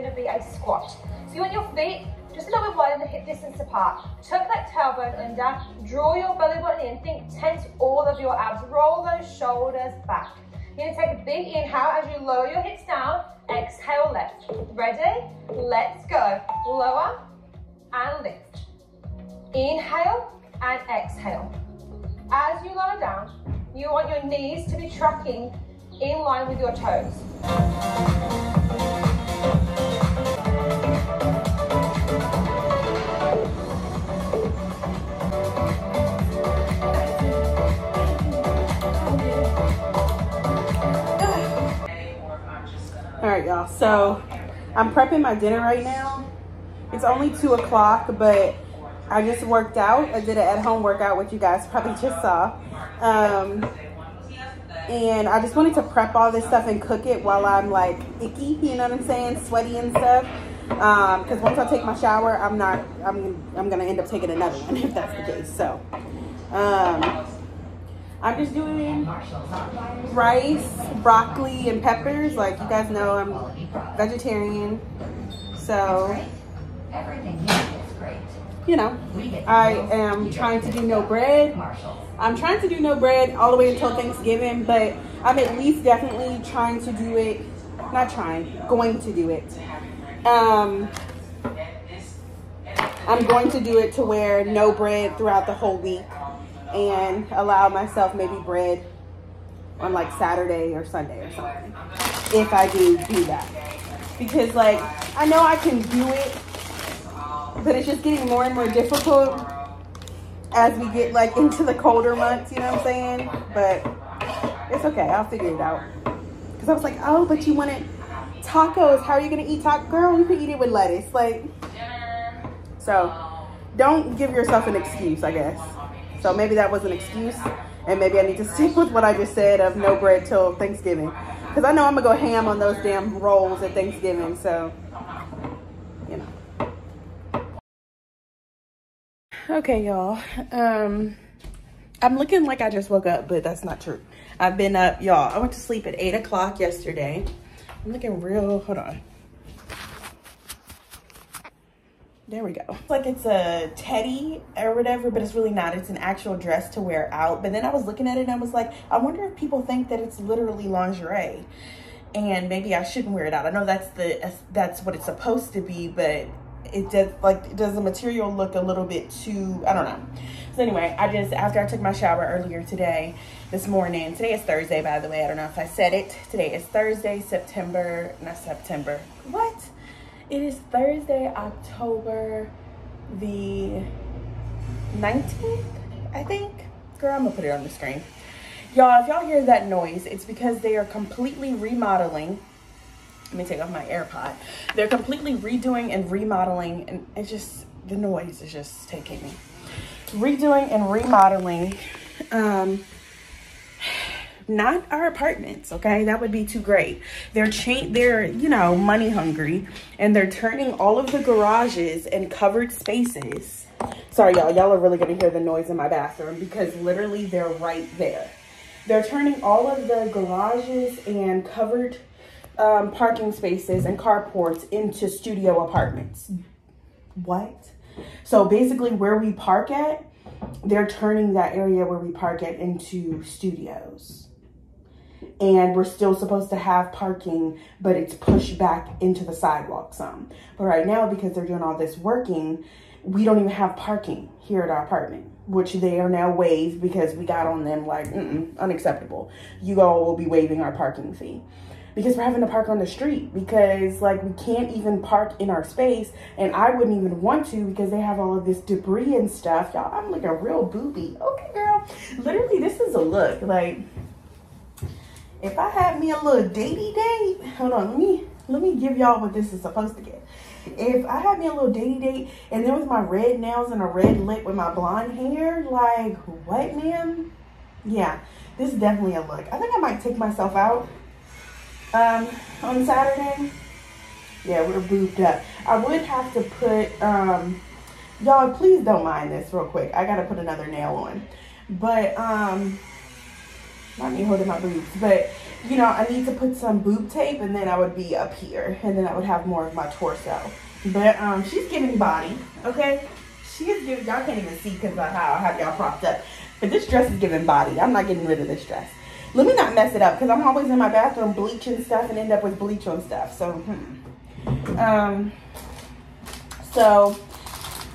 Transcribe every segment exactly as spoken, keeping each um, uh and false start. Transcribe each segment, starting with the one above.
going to be a squat. So you want your feet just a little bit wider, the hip distance apart. Tuck that tailbone under, draw your belly button in, think tense all of your abs, roll those shoulders back. You're going to take a big inhale as you lower your hips down, exhale left. Ready? Let's go. Lower and lift. Inhale and exhale. As you lower down, you want your knees to be tracking in line with your toes. All right, y'all, so I'm prepping my dinner right now. It's only two o'clock, but I just worked out. I did an at-home workout, which you guys probably just saw. Um, and I just wanted to prep all this stuff and cook it while I'm like icky, you know what I'm saying, sweaty and stuff. Um, because once I take my shower, I'm not, I'm, I'm gonna end up taking another one if that's the case. So, um, I'm just doing rice, broccoli, and peppers. Like you guys know, I'm vegetarian, so you know, I am trying to do no bread. I'm trying to do no bread all the way until Thanksgiving, but I'm at least definitely trying to do it. Not trying, going to do it. Um, I'm going to do it to where no bread throughout the whole week and allow myself maybe bread on like Saturday or Sunday or something, if I do do that. Because like, I know I can do it, but it's just getting more and more difficult as we get like into the colder months, you know what I'm saying? But it's okay, I'll figure it out. Because I was like, oh, but you wanted tacos. How are you going to eat tacos? Girl, you can eat it with lettuce. Like, so don't give yourself an excuse, I guess. So maybe that was an excuse, and maybe I need to stick with what I just said of no bread till Thanksgiving. Because I know I'm going to go ham on those damn rolls at Thanksgiving, so, you know. Okay, y'all, um I'm looking like I just woke up, but that's not true. I've been up, y'all. I went to sleep at eight o'clock yesterday. I'm looking real, hold on, there we go. It's like it's a teddy or whatever, but it's really not. It's an actual dress to wear out. But then I was looking at it and I was like, I wonder if people think that it's literally lingerie and maybe I shouldn't wear it out. I know that's the that's what it's supposed to be, but it does, like, does the material look a little bit too, I don't know. So anyway, I just, after I took my shower earlier today, this morning, today is Thursday, by the way, I don't know if I said it, today is Thursday, September, not September, what? It is Thursday, October the nineteenth, I think. Girl, I'm gonna put it on the screen. Y'all, if y'all hear that noise, it's because they are completely remodeling. Let me take off my AirPod. They're completely redoing and remodeling, and it's just, the noise is just taking me. Redoing and remodeling, um, not our apartments, okay? That would be too great. They're, cha they're, you know, money hungry, and they're turning all of the garages and covered spaces. Sorry, y'all. Y'all are really going to hear the noise in my bathroom because literally they're right there. They're turning all of the garages and covered Um, parking spaces and carports into studio apartments. What? So basically where we park at, they're turning that area where we park at into studios. And we're still supposed to have parking, but it's pushed back into the sidewalk some. But right now, because they're doing all this working, we don't even have parking here at our apartment, which they are now waived because we got on them like, mm-mm, unacceptable. You all will be waiving our parking fee. Because we're having to park on the street because like we can't even park in our space, and I wouldn't even want to because they have all of this debris and stuff. Y'all, I'm like a real booby. Okay, girl. Literally, this is a look. Like, if I had me a little datey date, hold on, let me let me give y'all what this is supposed to get. If I had me a little datey date and then with my red nails and a red lip with my blonde hair, like what, ma'am? Yeah, this is definitely a look. I think I might take myself out. Um, on Saturday, yeah, we're boobed up. I would have to put, um, y'all, please don't mind this real quick. I gotta put another nail on, but, um, not me holding my boobs, but you know, I need to put some boob tape, and then I would be up here, and then I would have more of my torso. But um, she's giving body, okay? She is giving, y'all can't even see because of how I have y'all propped up. But this dress is giving body. I'm not getting rid of this dress. Let me not mess it up because I'm always in my bathroom bleaching stuff and end up with bleach on stuff. So, hmm. um, so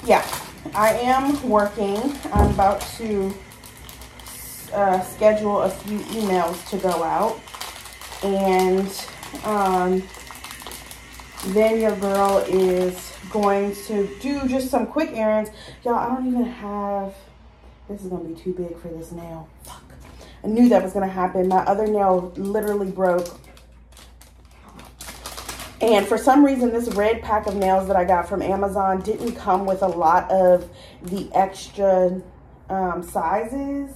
yeah, I am working. I'm about to uh, schedule a few emails to go out. And um, then your girl is going to do just some quick errands. Y'all, I don't even have... This is going to be too big for this nail. Fuck. I knew that was going to happen. My other nail literally broke. And for some reason, this red pack of nails that I got from Amazon didn't come with a lot of the extra um, sizes.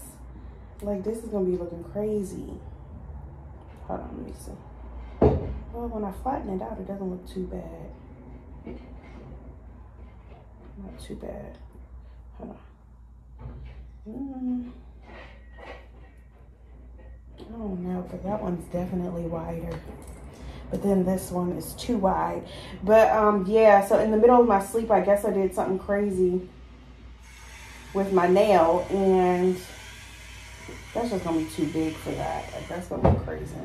Like, this is going to be looking crazy. Hold on, let me see. Well, when I flatten it out, it doesn't look too bad. Not too bad. Hold on. Mm. Oh no, because that one's definitely wider, but then this one is too wide. But um yeah, so in the middle of my sleep, I guess I did something crazy with my nail, and that's just gonna be too big for that. Like, that's gonna be crazy.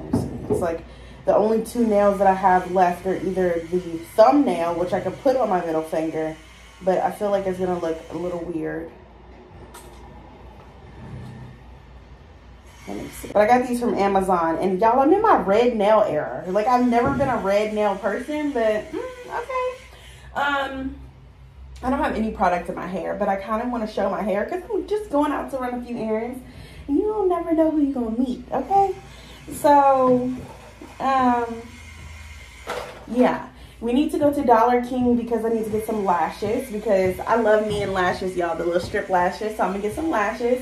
It's like the only two nails that I have left are either the thumbnail, which I could put on my middle finger, but I feel like it's gonna look a little weird. But I got these from Amazon, and y'all, I'm in my red nail era. Like, I've never been a red nail person, but mm, okay. Um, I don't have any product in my hair, but I kind of want to show my hair because I'm just going out to run a few errands, and you don't never know who you're going to meet, okay? So, um, yeah. We need to go to Dollar King because I need to get some lashes because I love me and lashes, y'all, the little strip lashes. So I'm going to get some lashes.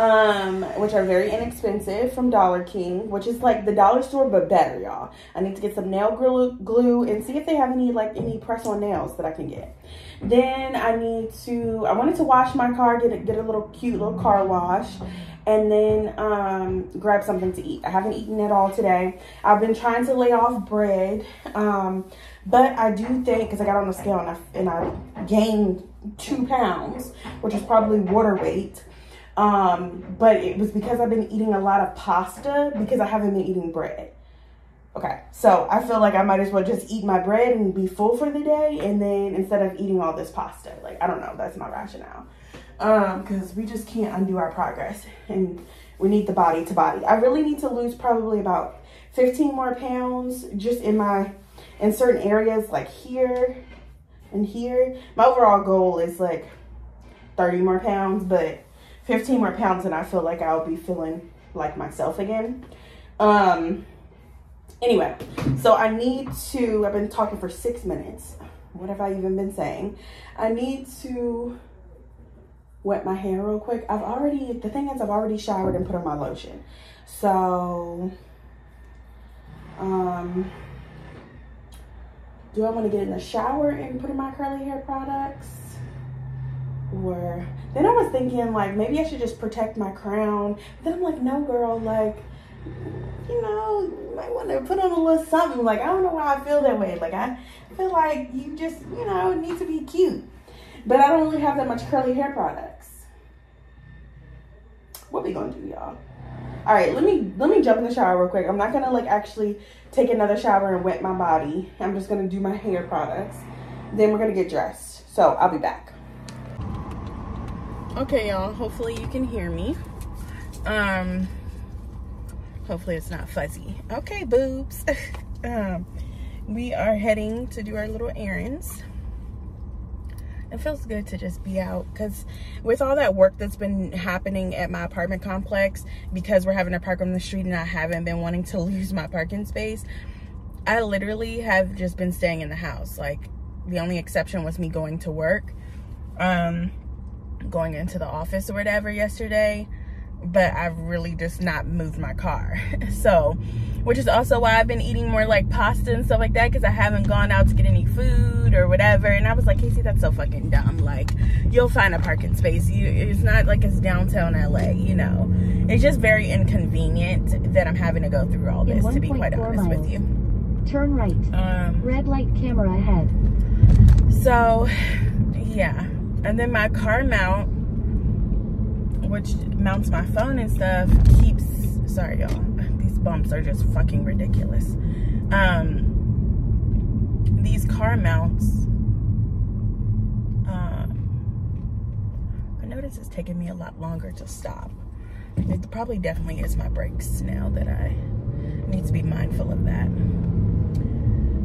Um, which are very inexpensive from Dollar King, which is like the dollar store, but better, y'all. I need to get some nail glue and see if they have any, like, any press-on nails that I can get. Then I need to, I wanted to wash my car, get a, get a little cute little car wash, and then um, grab something to eat. I haven't eaten at all today. I've been trying to lay off bread, um, but I do think, because I got on the scale and I, and I gained two pounds, which is probably water weight. Um, but it was because I've been eating a lot of pasta because I haven't been eating bread. Okay, so I feel like I might as well just eat my bread and be full for the day, and then instead of eating all this pasta. Like, I don't know, that's my rationale. Um, because we just can't undo our progress, and we need the body to body. I really need to lose probably about fifteen more pounds just in my, in certain areas like here and here. My overall goal is like thirty more pounds, but fifteen more pounds, and I feel like I'll be feeling like myself again. Um, anyway, so I need to, I've been talking for six minutes. What have I even been saying? I need to wet my hair real quick. I've already, the thing is I've already showered and put on my lotion. So, um, do I want to get in the shower and put in my curly hair products? Or then I was thinking, like, maybe I should just protect my crown. Then I'm like, no, girl, like, you know, you might want to put on a little something. Like, I don't know why I feel that way. Like, I feel like you just, you know, need to be cute. But I don't really have that much curly hair products. What we gonna do, y'all? All right, let me let me jump in the shower real quick. I'm not gonna, like, actually take another shower and wet my body. I'm just gonna do my hair products. Then we're gonna get dressed. So I'll be back. Okay, y'all, hopefully you can hear me. Um, hopefully it's not fuzzy. Okay, boobs. um, we are heading to do our little errands. It feels good to just be out because with all that work that's been happening at my apartment complex, because we're having to park on the street and I haven't been wanting to lose my parking space, I literally have just been staying in the house. Like, the only exception was me going to work. Um... going into the office or whatever yesterday, but I've really just not moved my car. So, which is also why I've been eating more like pasta and stuff like that, because I haven't gone out to get any food or whatever. And I was like, Casey, that's so fucking dumb. Like, you'll find a parking space. You, it's not like it's downtown L A, you know. It's just very inconvenient that I'm having to go through all this, to be quite honest with you. Turn right. Um, Red light camera ahead. So, yeah. And then my car mount, which mounts my phone and stuff, keeps, sorry y'all, these bumps are just fucking ridiculous. Um, these car mounts, um, I notice it's taking me a lot longer to stop. It probably definitely is my brakes now that I need to be mindful of that.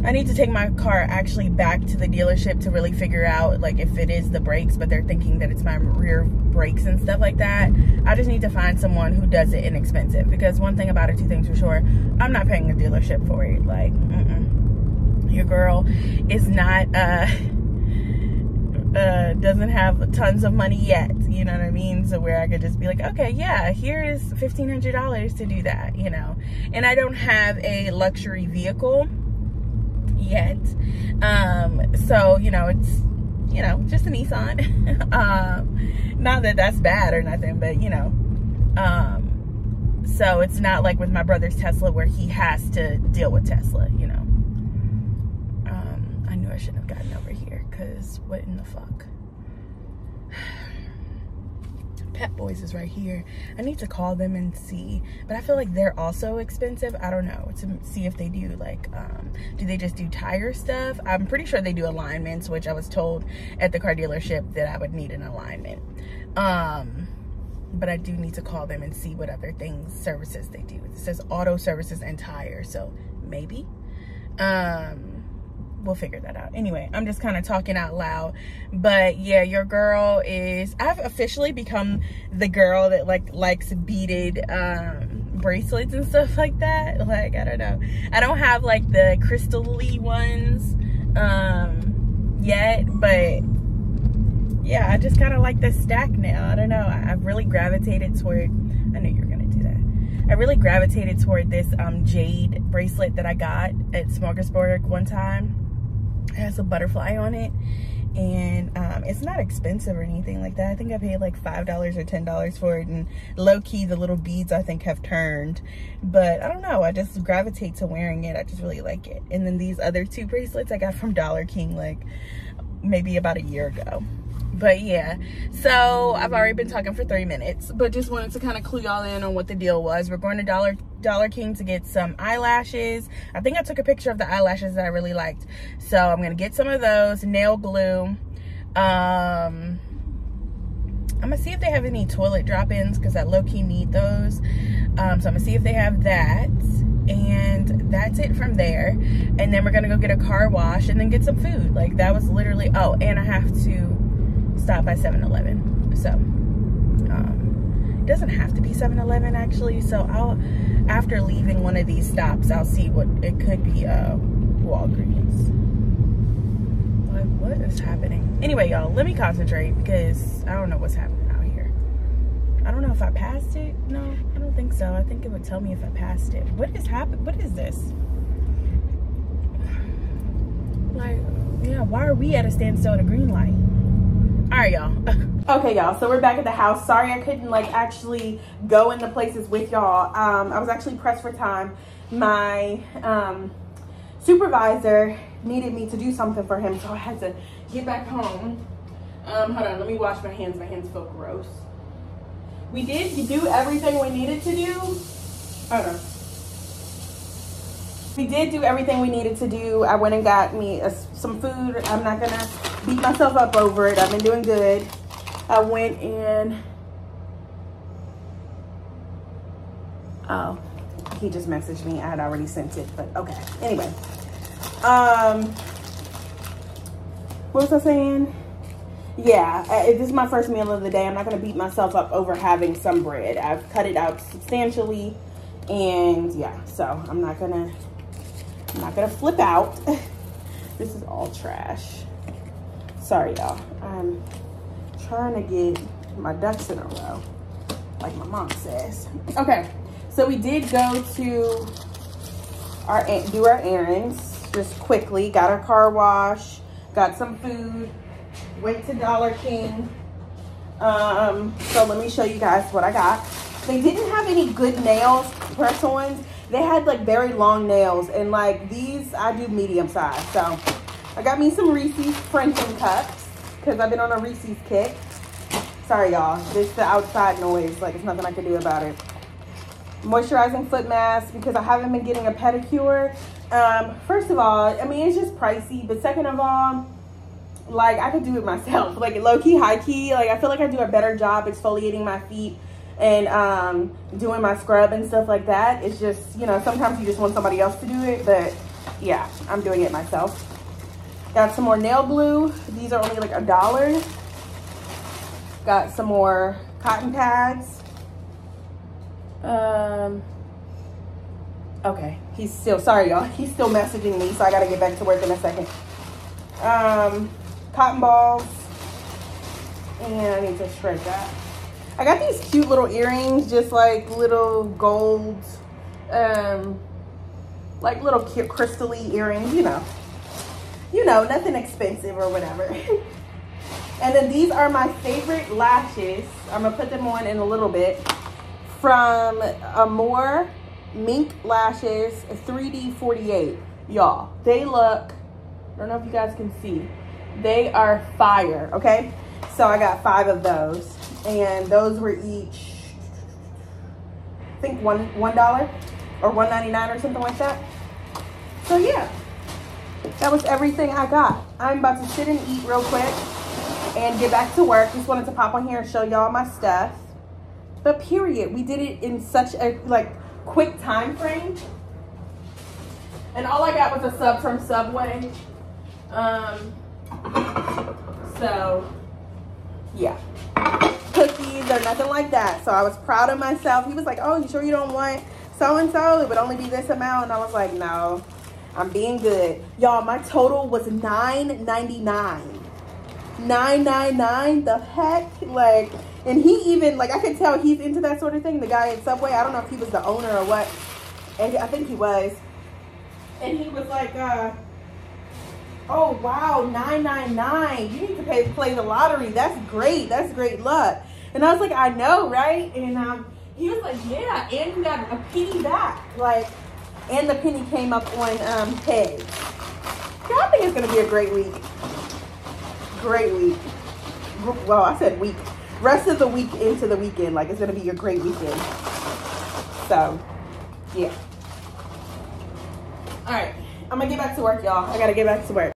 I need to take my car actually back to the dealership to really figure out like if it is the brakes, but they're thinking that it's my rear brakes and stuff like that. I just need to find someone who does it inexpensive, because one thing about it, two things for sure, I'm not paying the dealership for it. Like, mm-mm. Your girl is not, uh, uh, doesn't have tons of money yet, you know what I mean? So where I could just be like, okay, yeah, here is fifteen hundred dollars to do that, you know? And I don't have a luxury vehicle yet, um so you know, it's, you know, just a Nissan. Um not that that's bad or nothing, but you know, um so it's not like with my brother's Tesla where he has to deal with Tesla, you know. um I knew I shouldn't have gotten over here, because what in the fuck. Pet Boys is right here. I need to call them and see, but I feel like they're also expensive. I don't know, to see if they do like, um, do they just do tire stuff? I'm pretty sure they do alignments, which I was told at the car dealership that I would need an alignment. Um, but I do need to call them and see what other things, services they do. It says auto services and tire, so maybe. Um, we'll figure that out. Anyway, I'm just kind of talking out loud, but yeah, your girl is, I've officially become the girl that like likes beaded um bracelets and stuff like that. Like, I don't know, I don't have like the crystal-y ones um yet, but yeah, I just kind of like the stack now. I don't know, I've really gravitated toward, I knew you were gonna do that. I really gravitated toward this um jade bracelet that I got at Smogersburg one time. It has a butterfly on it, and um, it's not expensive or anything like that. I think I paid like five dollars or ten dollars for it, and low-key the little beads I think have turned, but I don't know, I just gravitate to wearing it. I just really like it. And then these other two bracelets I got from Dollar King like maybe about a year ago. But yeah, so I've already been talking for three minutes, but just wanted to kind of clue y'all in on what the deal was. We're going to Dollar Dollar King to get some eyelashes. I think I took a picture of the eyelashes that I really liked. So I'm going to get some of those, nail glue. Um, I'm going to see if they have any toilet drop-ins, because I low-key need those. Um, so I'm going to see if they have that. And that's it from there. And then we're going to go get a car wash and then get some food. Like, that was literally, oh, and I have to stop by seven eleven. So um it doesn't have to be seven eleven actually, so I'll, after leaving one of these stops, I'll see what it could be. uh Walgreens. Like, what is happening? Anyway, y'all, let me concentrate, because I don't know what's happening out here. I don't know if I passed it. No, I don't think so. I think it would tell me if I passed it. What is happening? What is this? Like, yeah, why are we at a standstill at a green light? All right, y'all. Okay, y'all, so we're back at the house. Sorry I couldn't like actually go in the places with y'all. Um, I was actually pressed for time. My um, supervisor needed me to do something for him, so I had to get back home. Um, hold on, let me wash my hands. My hands feel gross. We did do everything we needed to do. Hold on. We did do everything we needed to do. I went and got me a, some food. I'm not gonna beat myself up over it. I've been doing good. I went and, oh, he just messaged me. I had already sent it, but okay. Anyway, um, what was I saying? Yeah, I, this is my first meal of the day. I'm not gonna beat myself up over having some bread. I've cut it out substantially, and yeah, so I'm not gonna. I'm not gonna flip out. This is all trash. Sorry, y'all. I'm trying to get my ducks in a row. like my mom says. Okay, so we did go to our do our errands just quickly. Got our car wash, got some food, went to Dollar King. Um, so let me show you guys what I got. They didn't have any good nails, press-ons. They had like very long nails, and like these, I do medium size. So I got me some Reese's Franklin cups because I've been on a Reese's kick. Sorry y'all, this is the outside noise. Like it's nothing I can do about it. Moisturizing foot mask because I haven't been getting a pedicure. Um, first of all, I mean, it's just pricey, but second of all, like I could do it myself. Like low key, high key. Like I feel like I do a better job exfoliating my feet and um doing my scrub and stuff like that. It's just, you know, sometimes you just want somebody else to do it, but yeah, I'm doing it myself. Got some more nail glue. These are only like a dollar. Got some more cotton pads. Um okay, he's still, sorry y'all, he's still messaging me, so I gotta get back to work in a second. Um cotton balls, and I need to shred that. I got these cute little earrings, just like little gold, um, like little cute crystal-y earrings, you know. You know, nothing expensive or whatever. And then these are my favorite lashes. I'm gonna put them on in a little bit. From Amore Mink Lashes three D forty-eight. Y'all, they look, I don't know if you guys can see. They are fire, okay? So I got five of those. And those were each, I think one one dollar or one ninety-nine or something like that. So yeah, that was everything I got. I'm about to sit and eat real quick and get back to work. Just wanted to pop on here and show y'all my stuff. But period, we did it in such a like quick time frame. And all I got was a sub from Subway. Um, so yeah. Cookies or nothing like that. So I was proud of myself. He was like, oh, you sure you don't want so-and-so? It would only be this amount. And I was like, no, I'm being good. Y'all, my total was nine ninety-nine. nine ninety-nine, the heck? Like, and he even, like, I could tell he's into that sort of thing. The guy at Subway, I don't know if he was the owner or what. And I think he was. And he was like, uh, oh wow, nine ninety-nine, you need to pay, play the lottery. That's great, that's great luck. And I was like, I know, right? And um he was like, yeah, and you got a penny back, like, and the penny came up on um pay. So I think it's gonna be a great week. Great week. Well, I said week, rest of the week into the weekend. Like, it's gonna be a great weekend. So yeah, all right, I'm gonna get back to work, y'all. I gotta get back to work.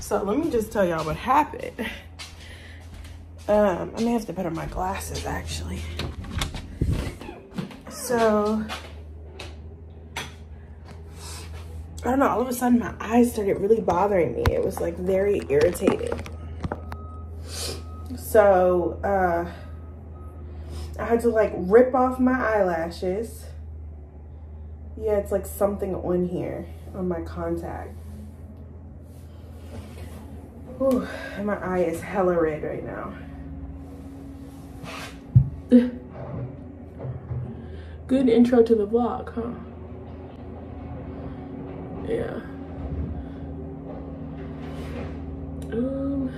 So let me just tell y'all what happened. Um, I may have to put on my glasses actually. So, I don't know, all of a sudden my eyes started really bothering me. It was like very irritated. So uh, I had to like rip off my eyelashes. Yeah, it's like something on here, on my contact. Ooh, my eye is hella red right now. Good intro to the vlog, huh? Yeah. Um,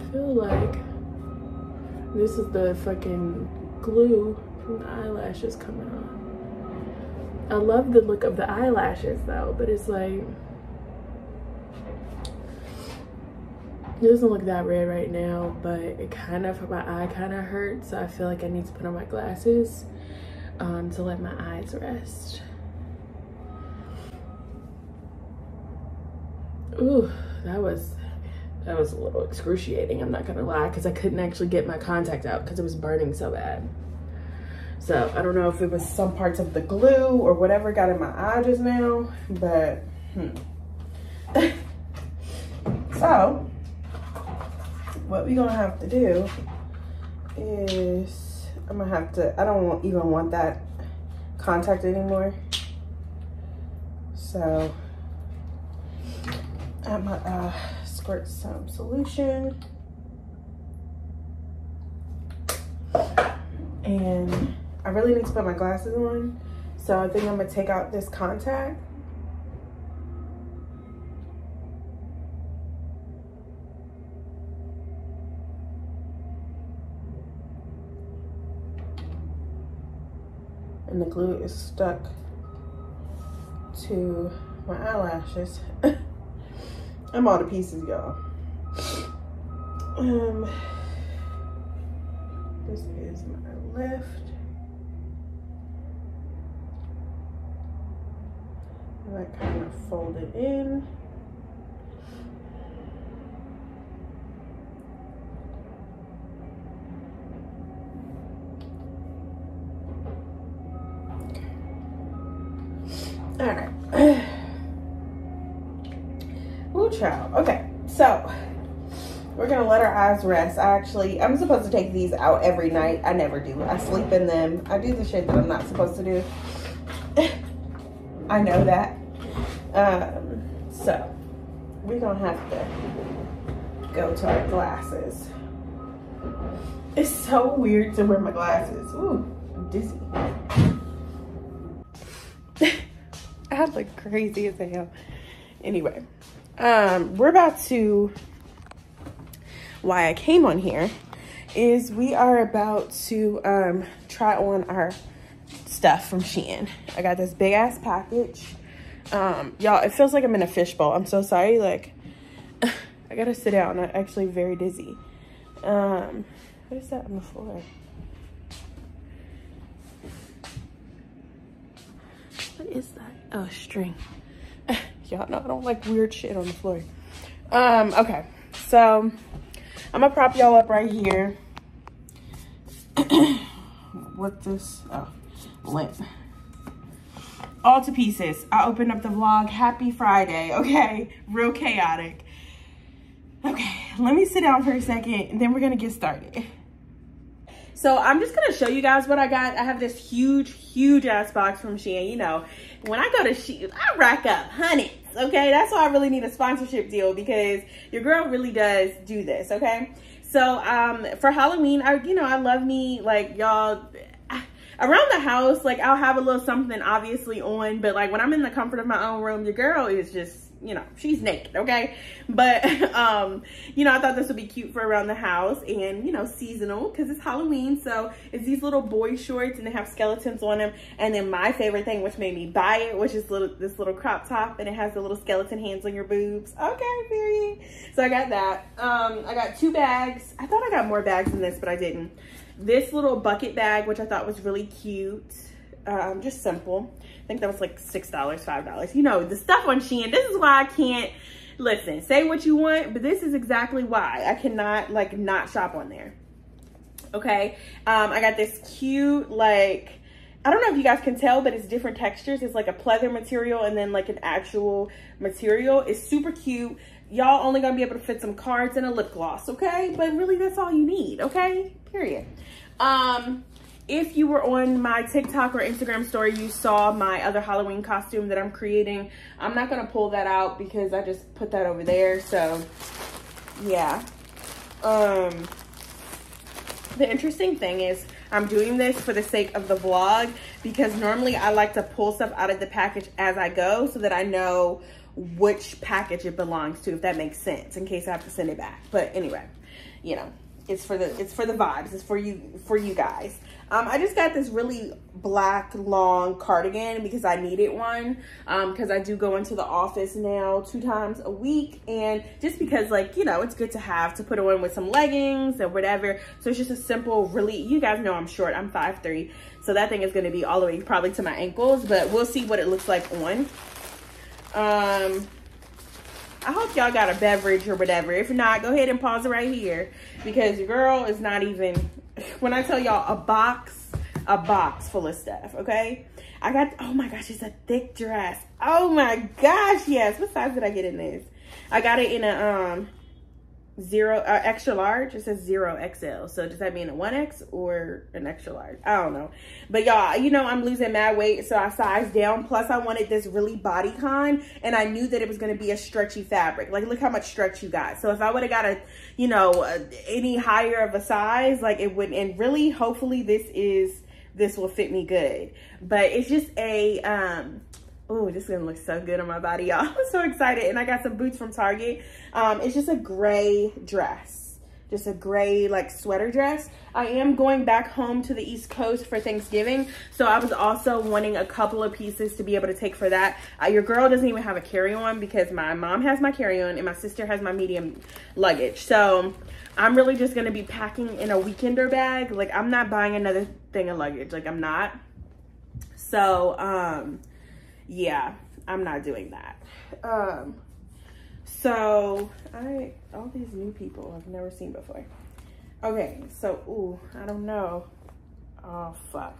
I feel like this is the fucking glue from the eyelashes coming on. I love the look of the eyelashes though, but it's like, it doesn't look that red right now, but it kind of, my eye kind of hurts, so I feel like I need to put on my glasses um, to let my eyes rest. Ooh, that was, that was a little excruciating, I'm not gonna lie, because I couldn't actually get my contact out because it was burning so bad. So I don't know if it was some parts of the glue or whatever got in my eye just now, but hmm. So what we're gonna have to do is, I'm gonna have to, I don't even want that contact anymore. So I'm gonna uh, squirt some solution and I really need to put my glasses on, so I think I'm gonna take out this contact. And the glue is stuck to my eyelashes. I'm all to pieces, y'all. Um, this is my left. And I kind of fold it in. All right. Ooh, child. Okay, so we're gonna let our eyes rest. I actually, I'm supposed to take these out every night. I never do. I sleep in them. I do the shit that I'm not supposed to do. I know that. Um, so we're gonna have to go to our glasses. It's so weird to wear my glasses. Ooh, I'm dizzy. I look crazy as hell. Anyway, um, we're about to, why I came on here is we are about to um, try on our stuff from Shein. I got this big ass package. Um, y'all, it feels like I'm in a fishbowl. I'm so sorry. Like, I gotta sit down. I'm actually very dizzy. Um, what is that on the floor? What is that? Oh, string. Y'all know I don't like weird shit on the floor. Um, okay. So, I'm gonna prop y'all up right here with this, oh, lint. All to pieces. I opened up the vlog. Happy Friday, okay? Real chaotic. Okay, let me sit down for a second, and then we're gonna get started. So I'm just gonna show you guys what I got. I have this huge, huge ass box from Shein. You know, when I go to Shein, I rack up hundreds, okay? That's why I really need a sponsorship deal, because your girl really does do this, okay? So um, for Halloween, I, you know, I love me, like y'all, around the house, like I'll have a little something obviously on, but like when I'm in the comfort of my own room, your girl is just, you know, she's naked, okay? But um you know, I thought this would be cute for around the house, and you know, seasonal, because it's Halloween. So it's these little boy shorts, and they have skeletons on them. And then my favorite thing, which made me buy it, which is little, this little crop top, and it has the little skeleton hands on your boobs, okay? Period. So I got that. um I got two bags. I thought I got more bags than this, but I didn't. This little bucket bag, which I thought was really cute, um just simple. I think that was like six dollars, five dollars. You know, the stuff on Shein, this is why I can't, listen, say what you want, but this is exactly why I cannot, like, not shop on there, okay? Um, I got this cute, like, I don't know if you guys can tell, but it's different textures. It's like a pleather material and then like an actual material. It's super cute. Y'all only gonna be able to fit some cards and a lip gloss, okay? But really, that's all you need, okay? Period. Um... If you were on my TikTok or Instagram story, you saw my other Halloween costume that I'm creating. I'm not going to pull that out because I just put that over there. So, yeah. Um, the interesting thing is I'm doing this for the sake of the vlog, because normally I like to pull stuff out of the package as I go so that I know which package it belongs to, if that makes sense, in case I have to send it back. But anyway, you know, it's for the, it's for the vibes. It's for you, for you guys. Um, I just got this really black long cardigan because I needed one, because um, I do go into the office now two times a week, and just because, like, you know, it's good to have to put on with some leggings or whatever. So it's just a simple, really, you guys know I'm short, I'm five three, so that thing is going to be all the way probably to my ankles, but we'll see what it looks like on. Um, I hope y'all got a beverage or whatever. If not, go ahead and pause it right here, because your girl is not even... When I tell y'all a box, a box full of stuff, okay? I got, oh my gosh, it's a thick dress. Oh my gosh, yes. What size did I get in this? I got it in a, um, zero, uh, extra large. It says zero X L. So does that mean a one X or an extra large? I don't know. But y'all, you know, I'm losing mad weight. So I sized down. Plus I wanted this really bodycon, and I knew that it was going to be a stretchy fabric. Like, look how much stretch you got. So if I would have got a, you know, uh, any higher of a size, like it wouldn't. And really, hopefully this is, this will fit me good. But it's just a, um, oh, this is gonna look so good on my body, y'all. I'm so excited. And I got some boots from Target. Um, it's just a gray dress, just a gray like sweater dress. I am going back home to the East Coast for Thanksgiving. So I was also wanting a couple of pieces to be able to take for that. Uh, your girl doesn't even have a carry-on because my mom has my carry-on and my sister has my medium luggage. So I'm really just gonna be packing in a weekender bag. Like, I'm not buying another thing of luggage. Like, I'm not. So, um, yeah, I'm not doing that. Um, so I, all these new people I've never seen before. Okay, so, ooh, I don't know. Oh, fuck.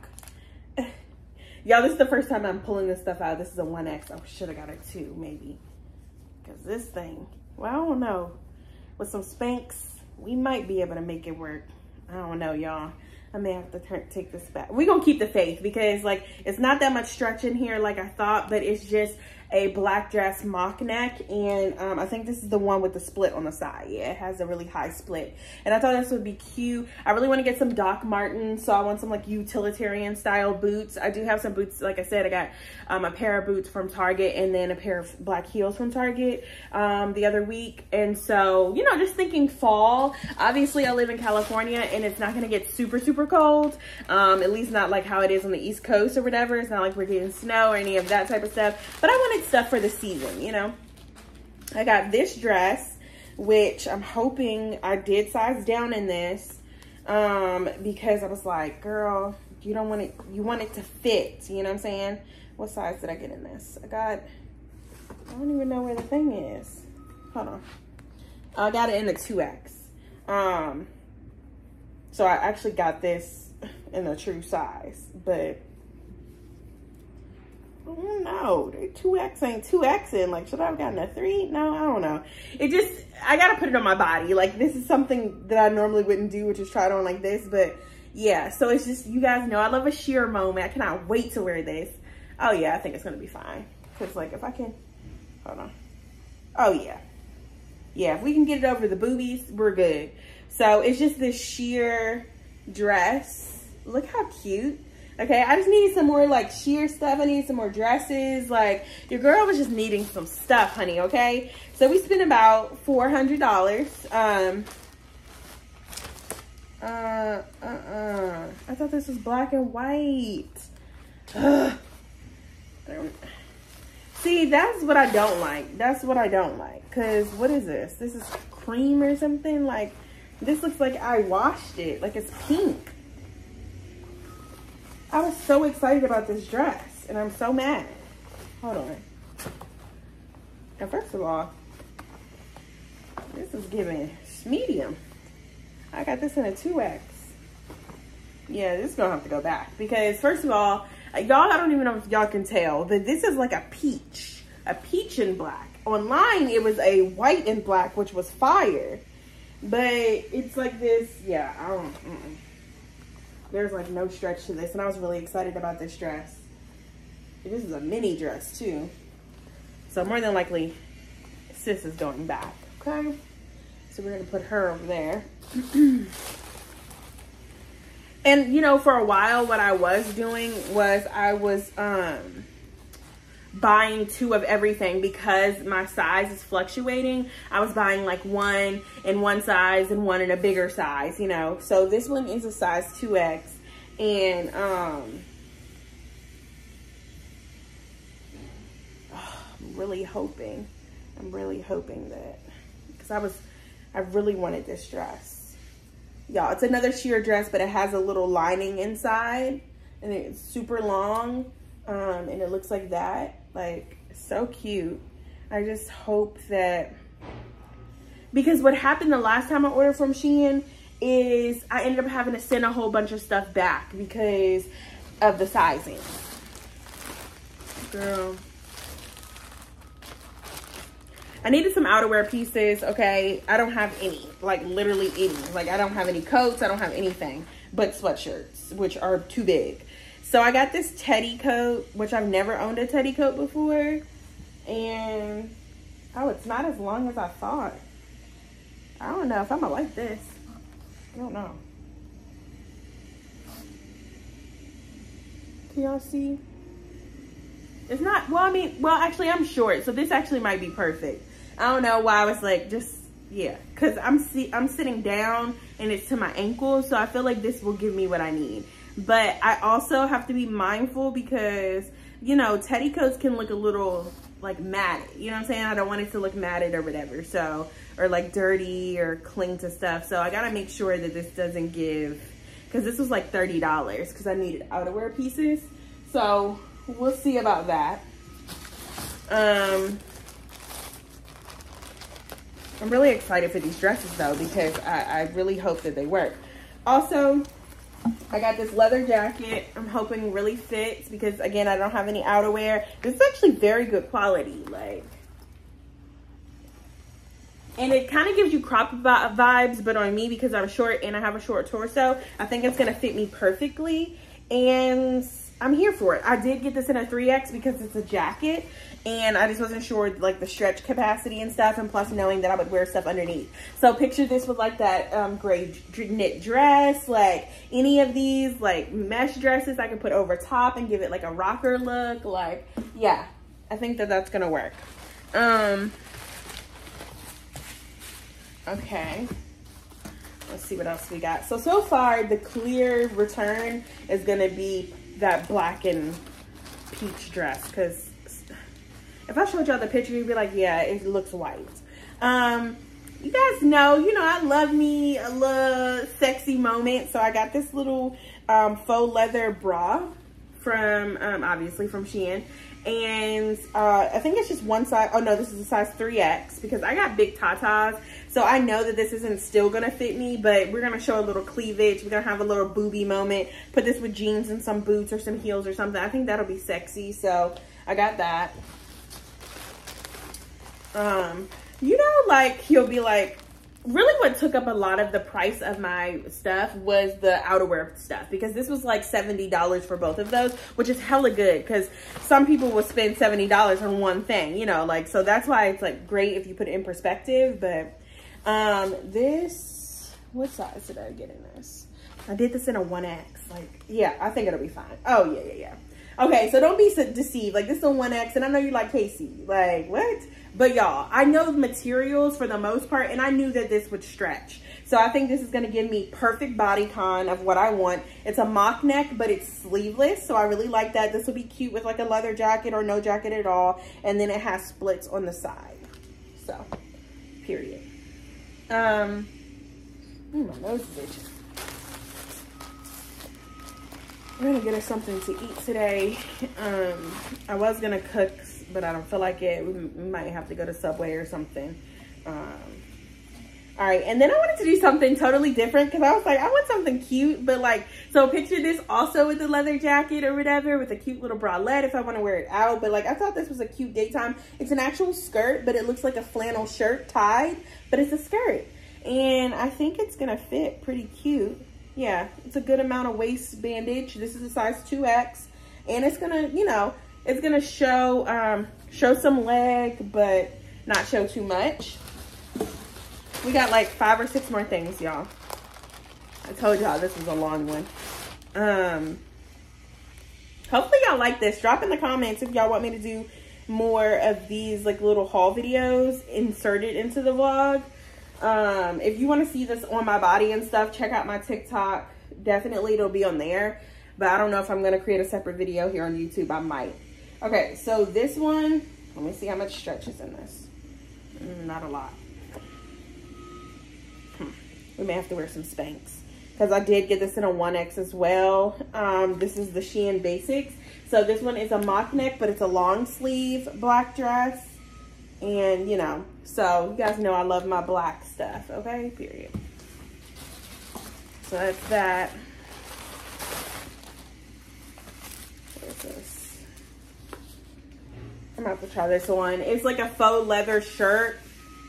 Y'all, this is the first time I'm pulling this stuff out. This is a one X. I should have got a two, maybe. Because this thing, well, I don't know. With some Spanx, we might be able to make it work. I don't know, y'all. I may have to turn, take this back. We're going to keep the faith because, like, it's not that much stretch in here like I thought, but it's just a black dress mock neck. And um, I think this is the one with the split on the side. Yeah, it has a really high split. And I thought this would be cute. I really want to get some Doc Martens. So I want some, like, utilitarian style boots. I do have some boots. Like I said, I got um, a pair of boots from Target and then a pair of black heels from Target um, the other week. And so, you know, just thinking fall. Obviously, I live in California and it's not going to get super, super cold, um at least not like how it is on the East Coast or whatever. It's not like we're getting snow or any of that type of stuff, but I wanted stuff for the season, you know. I got this dress, which I'm hoping I did size down in this, um because I was like, girl, you don't want it, you want it to fit, you know what I'm saying? What size did I get in this? I got, I don't even know where the thing is, hold on. I got it in the two X. um So I actually got this in a true size, but I don't know. two X ain't two X in. Like, should I have gotten a three? No, I don't know. It just, I got to put it on my body. Like, this is something that I normally wouldn't do, which is try it on like this. But yeah, so it's just, you guys know I love a sheer moment. I cannot wait to wear this. Oh yeah, I think it's going to be fine. Because, like, if I can, hold on. Oh yeah. Yeah, if we can get it over the boobies, we're good. So it's just this sheer dress. Look how cute. Okay, I just needed some more like sheer stuff. I need some more dresses. Like, your girl was just needing some stuff, honey, okay? So we spent about four hundred dollars. Um, uh, uh-uh. I thought this was black and white. Ugh. See, that's what I don't like. That's what I don't like. Because what is this? This is cream or something? Like, this looks like I washed it. Like, it's pink. I was so excited about this dress, and I'm so mad. Hold on. Now, first of all, this is giving medium. I got this in a two X. Yeah, this is going to have to go back. Because, first of all, y'all, I don't even know if y'all can tell, but this is like a peach. A peach and black. Online, it was a white and black, which was fire. But it's like this, yeah, I don't, mm-mm. There's like no stretch to this. And I was really excited about this dress. This is a mini dress too. So more than likely, sis is going back, okay? So we're gonna put her over there. And you know, for a while, what I was doing was I was, um, buying two of everything because my size is fluctuating. I was buying like one in one size and one in a bigger size, you know. So this one is a size two X, and um oh, I'm really hoping I'm really hoping that, because I was I really wanted this dress, y'all. It's another sheer dress, but it has a little lining inside and it's super long, um and it looks like that. Like, so cute. I just hope that, because what happened the last time I ordered from Shein is I ended up having to send a whole bunch of stuff back because of the sizing. Girl, I needed some outerwear pieces, okay? I don't have any, like literally any. Like I don't have any coats, I don't have anything but sweatshirts, which are too big. So I got this teddy coat, which I've never owned a teddy coat before. And, oh, it's not as long as I thought. I don't know if I'm gonna like this. I don't know. Can y'all see? It's not, well, I mean, well, actually, I'm short, so this actually might be perfect. I don't know why I was like, just, yeah. Because I'm, si I'm sitting down, and it's to my ankle, so I feel like this will give me what I need. But I also have to be mindful because, you know, teddy coats can look a little, like, matted. You know what I'm saying? I don't want it to look matted or whatever, so, or, like, dirty or cling to stuff. So I got to make sure that this doesn't give, because this was, like, thirty dollars because I needed outerwear pieces. So we'll see about that. Um, I'm really excited for these dresses, though, because I, I really hope that they work. Also, I got this leather jacket I'm hoping really fits because, again, I don't have any outerwear. This is actually very good quality. like, And it kind of gives you crop vibes, but on me, because I'm short and I have a short torso, I think it's going to fit me perfectly. And I'm here for it. I did get this in a three X because it's a jacket and I just wasn't sure like the stretch capacity and stuff, and plus knowing that I would wear stuff underneath. So picture this with like that um, gray knit dress, like any of these like mesh dresses I could put over top and give it like a rocker look. Like, yeah, I think that that's gonna work. Um, okay. Let's see what else we got. So, so far the clear return is gonna be that black and peach dress, because if I showed y'all the picture you'd be like, yeah, it looks white. Um you guys know you know I love me a little sexy moment, so I got this little um faux leather bra from um obviously from Shein, and uh I think it's just one size. Oh no, this is a size three X because I got big tatas, so I know that this isn't still gonna fit me, but we're gonna show a little cleavage, we're gonna have a little booby moment, put this with jeans and some boots or some heels or something. I think that'll be sexy, so I got that. Um you know, like, you'll be like, really what took up a lot of the price of my stuff was the outerwear stuff, because this was like seventy dollars for both of those, which is hella good because some people will spend seventy dollars on one thing, you know, like, so that's why it's like great if you put it in perspective. But um, this, what size did I get in this? I did this in a one X, like, yeah, I think it'll be fine. Oh yeah, yeah, yeah. Okay, so don't be so deceived. Like, this is a one X and I know you're like, Casey, like what? But y'all, I know the materials for the most part, and I knew that this would stretch. So I think this is gonna give me perfect body con of what I want. It's a mock neck, but it's sleeveless, so I really like that. This would be cute with like a leather jacket or no jacket at all. And then it has splits on the side. So, period. Um, ooh, my nose is itching. We're gonna get us something to eat today. Um, I was gonna cook, but I don't feel like it. We might have to go to Subway or something. Um, all right, and then I wanted to do something totally different because I was like, I want something cute, but like, so picture this also with the leather jacket or whatever, with a cute little bralette if I want to wear it out. But like, I thought this was a cute daytime. It's an actual skirt, but it looks like a flannel shirt tied, but it's a skirt. And I think it's gonna fit pretty cute. Yeah, it's a good amount of waist bandage. This is a size two X, and it's gonna, you know, it's gonna show um, show some leg, but not show too much. We got like five or six more things, y'all. I told y'all this was a long one. Um, hopefully y'all like this. Drop in the comments if y'all want me to do more of these like little haul videos inserted into the vlog. Um, if you want to see this on my body and stuff, check out my TikTok. Definitely it'll be on there. But I don't know if I'm going to create a separate video here on YouTube. I might. Okay, so this one, let me see how much stretch is in this. Not a lot. Hmm. We may have to wear some Spanx because I did get this in a one X as well. Um, this is the Shein Basics. So this one is a mock neck, but it's a long sleeve black dress. And, you know, so you guys know I love my black stuff. Okay, period. So that's that. What is this? I'm about to try this one. It's like a faux leather shirt.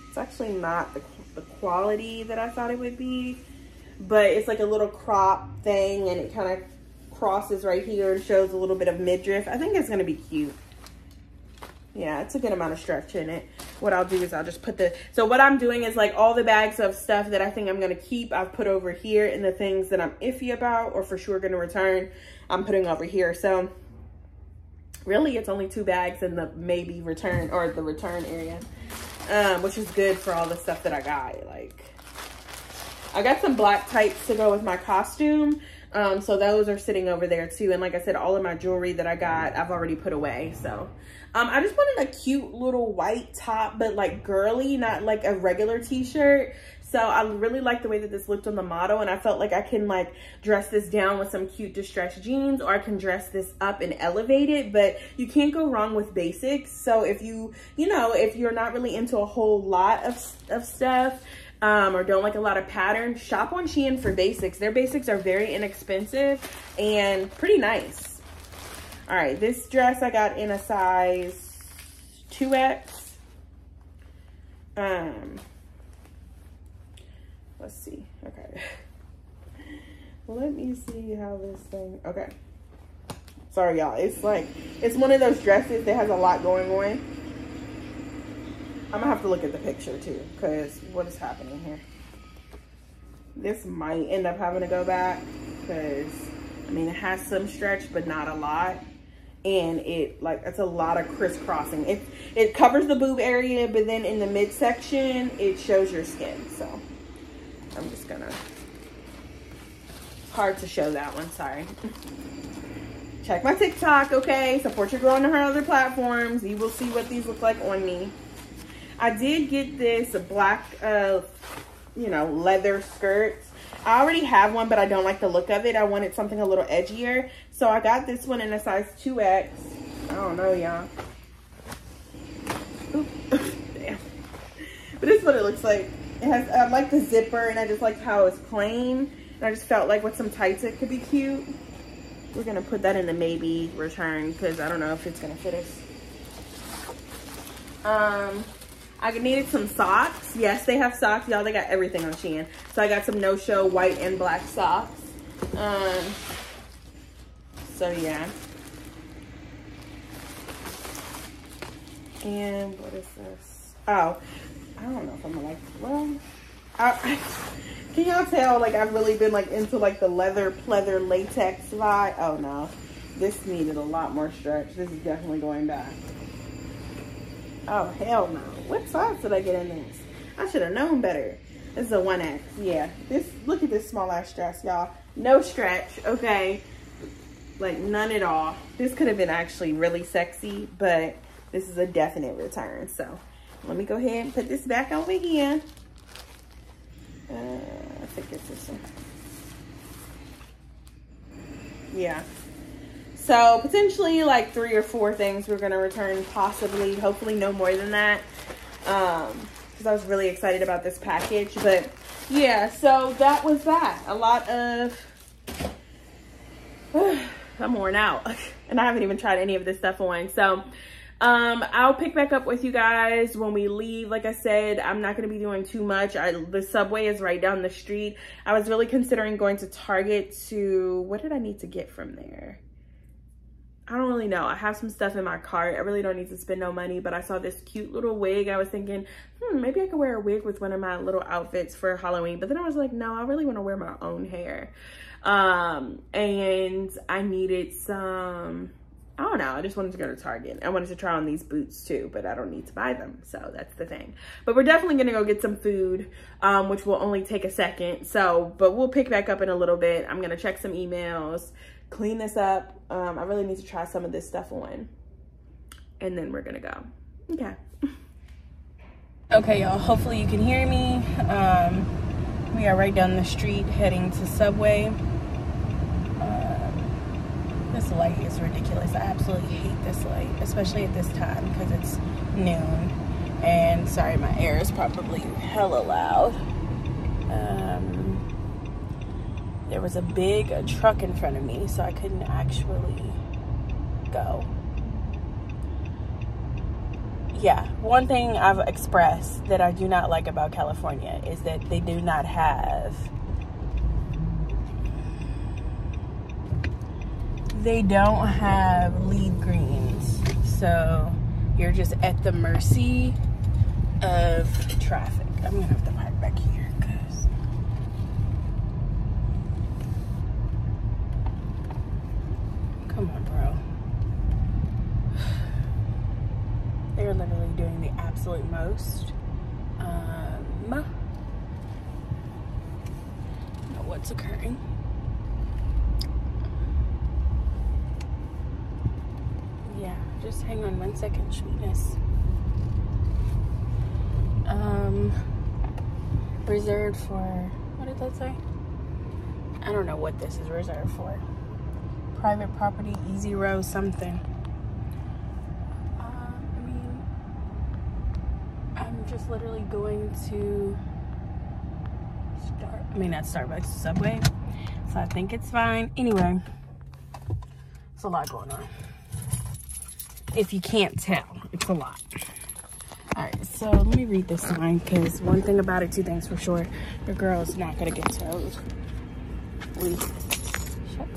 It's actually not the, the quality that I thought it would be, but it's like a little crop thing, and it kind of crosses right here and shows a little bit of midriff. I think it's going to be cute. Yeah, it's a good amount of stretch in it. What I'll do is I'll just put the, so what I'm doing is like all the bags of stuff that I think I'm going to keep, I've put over here, and the things that I'm iffy about or for sure going to return, I'm putting over here. So really it's only two bags in the maybe return or the return area, um, which is good for all the stuff that I got. Like I got some black tights to go with my costume. Um, so those are sitting over there too. And like I said, all of my jewelry that I got, I've already put away. So, um, I just wanted a cute little white top, but like girly, not like a regular t-shirt. So I really like the way that this looked on the model. And I felt like I can like dress this down with some cute distressed jeans, or I can dress this up and elevate it, but you can't go wrong with basics. So if you, you know, if you're not really into a whole lot of, of stuff, Um, or don't like a lot of pattern, shop on Shein for basics. Their basics are very inexpensive and pretty nice. All right, this dress I got in a size two X. Um, let's see. Okay. Let me see how this thing, okay. Sorry, y'all. It's like, it's one of those dresses that has a lot going on. I'm gonna have to look at the picture too, because what is happening here? This might end up having to go back, because I mean, it has some stretch, but not a lot. And it like, it's a lot of crisscrossing. It, it covers the boob area, but then in the midsection, it shows your skin. So I'm just gonna, hard to show that one, sorry. Check my TikTok, okay? Support your girl on her other platforms. You will see what these look like on me. I did get this black, uh, you know, leather skirt. I already have one, but I don't like the look of it. I wanted something a little edgier. So I got this one in a size two X. I don't know, y'all. Damn. But this is what it looks like. It has, I like the zipper, and I just like how it's plain. And I just felt like with some tights, it could be cute. We're going to put that in the maybe return, because I don't know if it's going to fit us. Um... I needed some socks. Yes, they have socks, y'all. They got everything on Shein. So I got some no-show white and black socks. Um, so yeah. And what is this? Oh, I don't know if I'm like, well, I, can y'all tell? Like I've really been like into like the leather, pleather, latex vibe. Oh no, this needed a lot more stretch. This is definitely going back. Oh, hell no. What size did I get in this? I should have known better. This is a one X. Yeah. This, look at this small ass dress, y'all. No stretch, okay? Like, none at all. This could have been actually really sexy, but this is a definite return. So, let me go ahead and put this back over here. Uh, I think it's this one. Yeah. So potentially like three or four things we're gonna return, possibly, hopefully no more than that. Um, cause I was really excited about this package, but yeah, so that was that. A lot of, uh, I'm worn out and I haven't even tried any of this stuff on. So um, I'll pick back up with you guys when we leave. Like I said, I'm not gonna be doing too much. I, the Subway is right down the street. I was really considering going to Target to, what did I need to get from there? I don't really know. I have some stuff in my cart. I really don't need to spend no money, but I saw this cute little wig. I was thinking, hmm, maybe I could wear a wig with one of my little outfits for Halloween. But then I was like, no, I really want to wear my own hair. Um, and I needed some, I don't know. I just wanted to go to Target. I wanted to try on these boots too, but I don't need to buy them. So that's the thing. But we're definitely going to go get some food, um, which will only take a second. So, but we'll pick back up in a little bit. I'm going to check some emails, clean this up. Um, I really need to try some of this stuff on, and then we're gonna go. Okay. Okay, y'all, hopefully you can hear me. Um, we are right down the street heading to Subway. Um, this light is ridiculous. I absolutely hate this light, especially at this time, because it's noon. And sorry, my air is probably hella loud. Um, There was a big a truck in front of me, so I couldn't actually go. yeah, one thing I've expressed that I do not like about California is that they do not have, they don't have lead greens. So you're just at the mercy of traffic. I'm gonna have to park back here because come on, bro. They're literally doing the absolute most. Um, I don't know what's occurring. Yeah, just hang on one second, sweetness. Um, reserved for, what did that say? I don't know what this is reserved for. Private property, easy row, something. Just literally going to start I mean not Starbucks, Subway, so I think it's fine. Anyway, it's a lot going on if you can't tell. It's a lot. All right, so let me read this sign, because one thing about it, two things for sure, your girl is not gonna get towed. Wait, shut.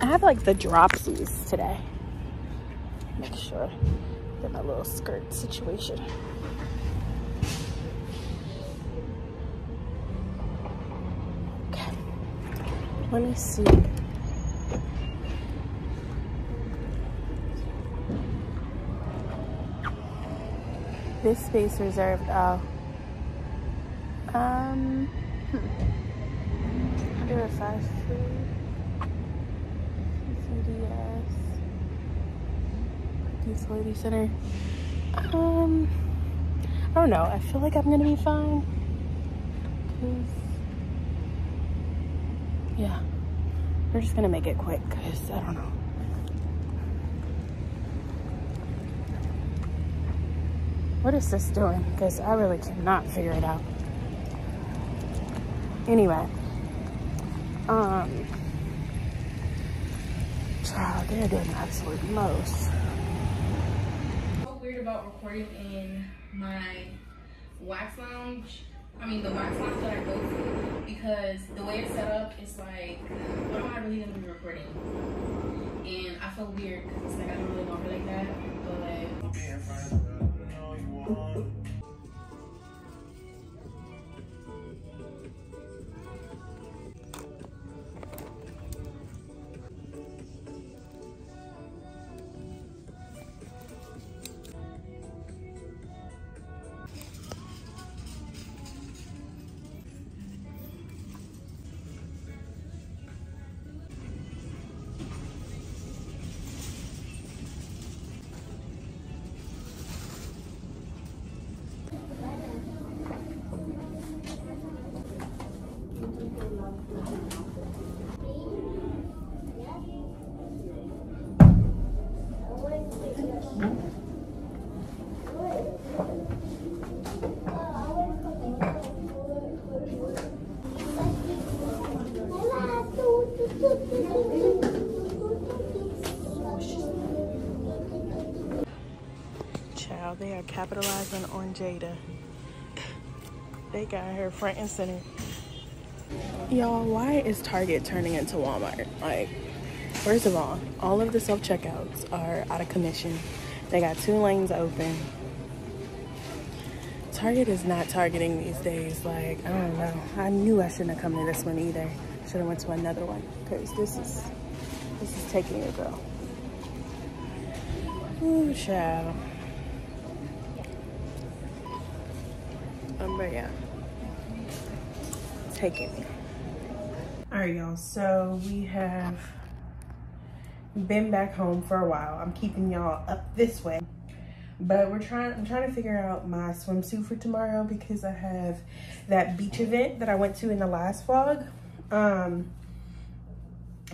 I have like the dropsies today. Make sure in my little skirt situation. Okay, let me see. This space reserved. Oh, um, hmm. There are five food. C D S. Lady Center. Um, I don't know. I feel like I'm gonna be fine. Cause yeah, we're just gonna make it quick. Cause I don't know. What is this doing? Cause I really cannot figure it out. Anyway, um, child, they're doing the absolute most. About recording in my wax lounge, I mean the wax lounge that I go to, because the way it's set up, it's like, what am I really gonna be recording? And I feel weird because it's like I don't really want to like that, but like, they are capitalizing on Jada. They got her front and center. Y'all, why is Target turning into Walmart? Like, first of all, all of the self-checkouts are out of commission. They got two lanes open. Target is not targeting these days. Like, I don't know. I knew I shouldn't have come to this one either. Should have went to another one, because this is, this is taking your girl. Ooh, child. Um, but yeah, take it. All right, y'all, so we have been back home for a while. I'm keeping y'all up this way, but we're trying, I'm trying to figure out my swimsuit for tomorrow, because I have that beach event that I went to in the last vlog, um,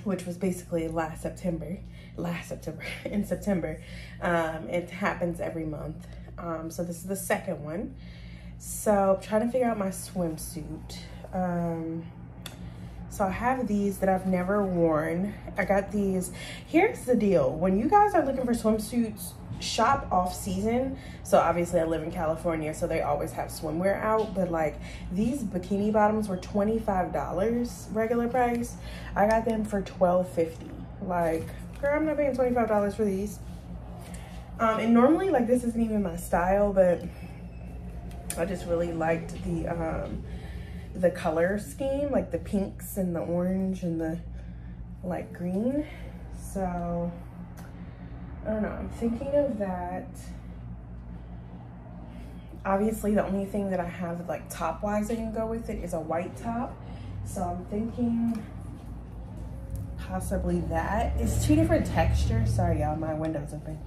which was basically last September, last September, in September. Um, it happens every month. Um, so this is the second one. So I'm trying to figure out my swimsuit. Um, so I have these that I've never worn. I got these. Here's the deal. When you guys are looking for swimsuits, shop off season, so obviously I live in California, so they always have swimwear out, but like these bikini bottoms were twenty-five dollars regular price. I got them for twelve fifty. Like, girl, I'm not paying twenty-five dollars for these. Um, and normally, like, this isn't even my style, but I just really liked the um the color scheme, like the pinks and the orange and the light green. So I don't know, I'm thinking of that. Obviously the only thing that I have like top wise I can go with it is a white top, so I'm thinking possibly that. It's two different textures. Sorry y'all, my window's open.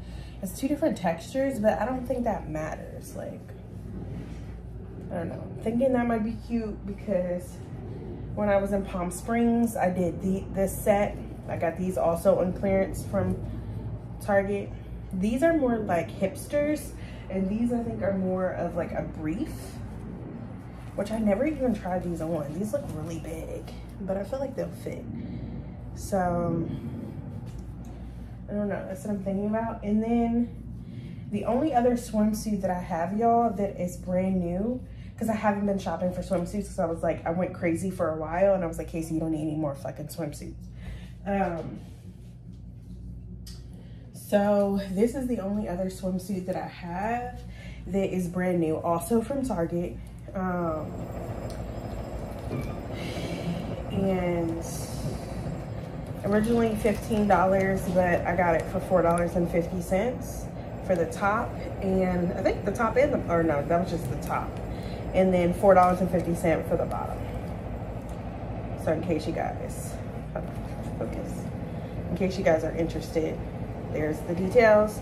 It's two different textures, but I don't think that matters. Like, I don't know, I'm thinking that might be cute because when I was in Palm Springs I did the this set. I got these also on clearance from Target. These are more like hipsters, and these I think are more of like a brief, which I never even tried these on. These look really big, but I feel like they'll fit. So I don't know, that's what I'm thinking about. And then the only other swimsuit that I have, y'all, that is brand new, because I haven't been shopping for swimsuits because I was like, I went crazy for a while and I was like, Casey, you don't need any more fucking swimsuits. Um, so this is the only other swimsuit that I have that is brand new, also from Target. Um, and originally fifteen dollars, but I got it for four dollars and fifty cents for the top. And I think the top and the, or no, that was just the top. And then four dollars and fifty cents for the bottom. So in case you guys, focus, in case you guys are interested, there's the details.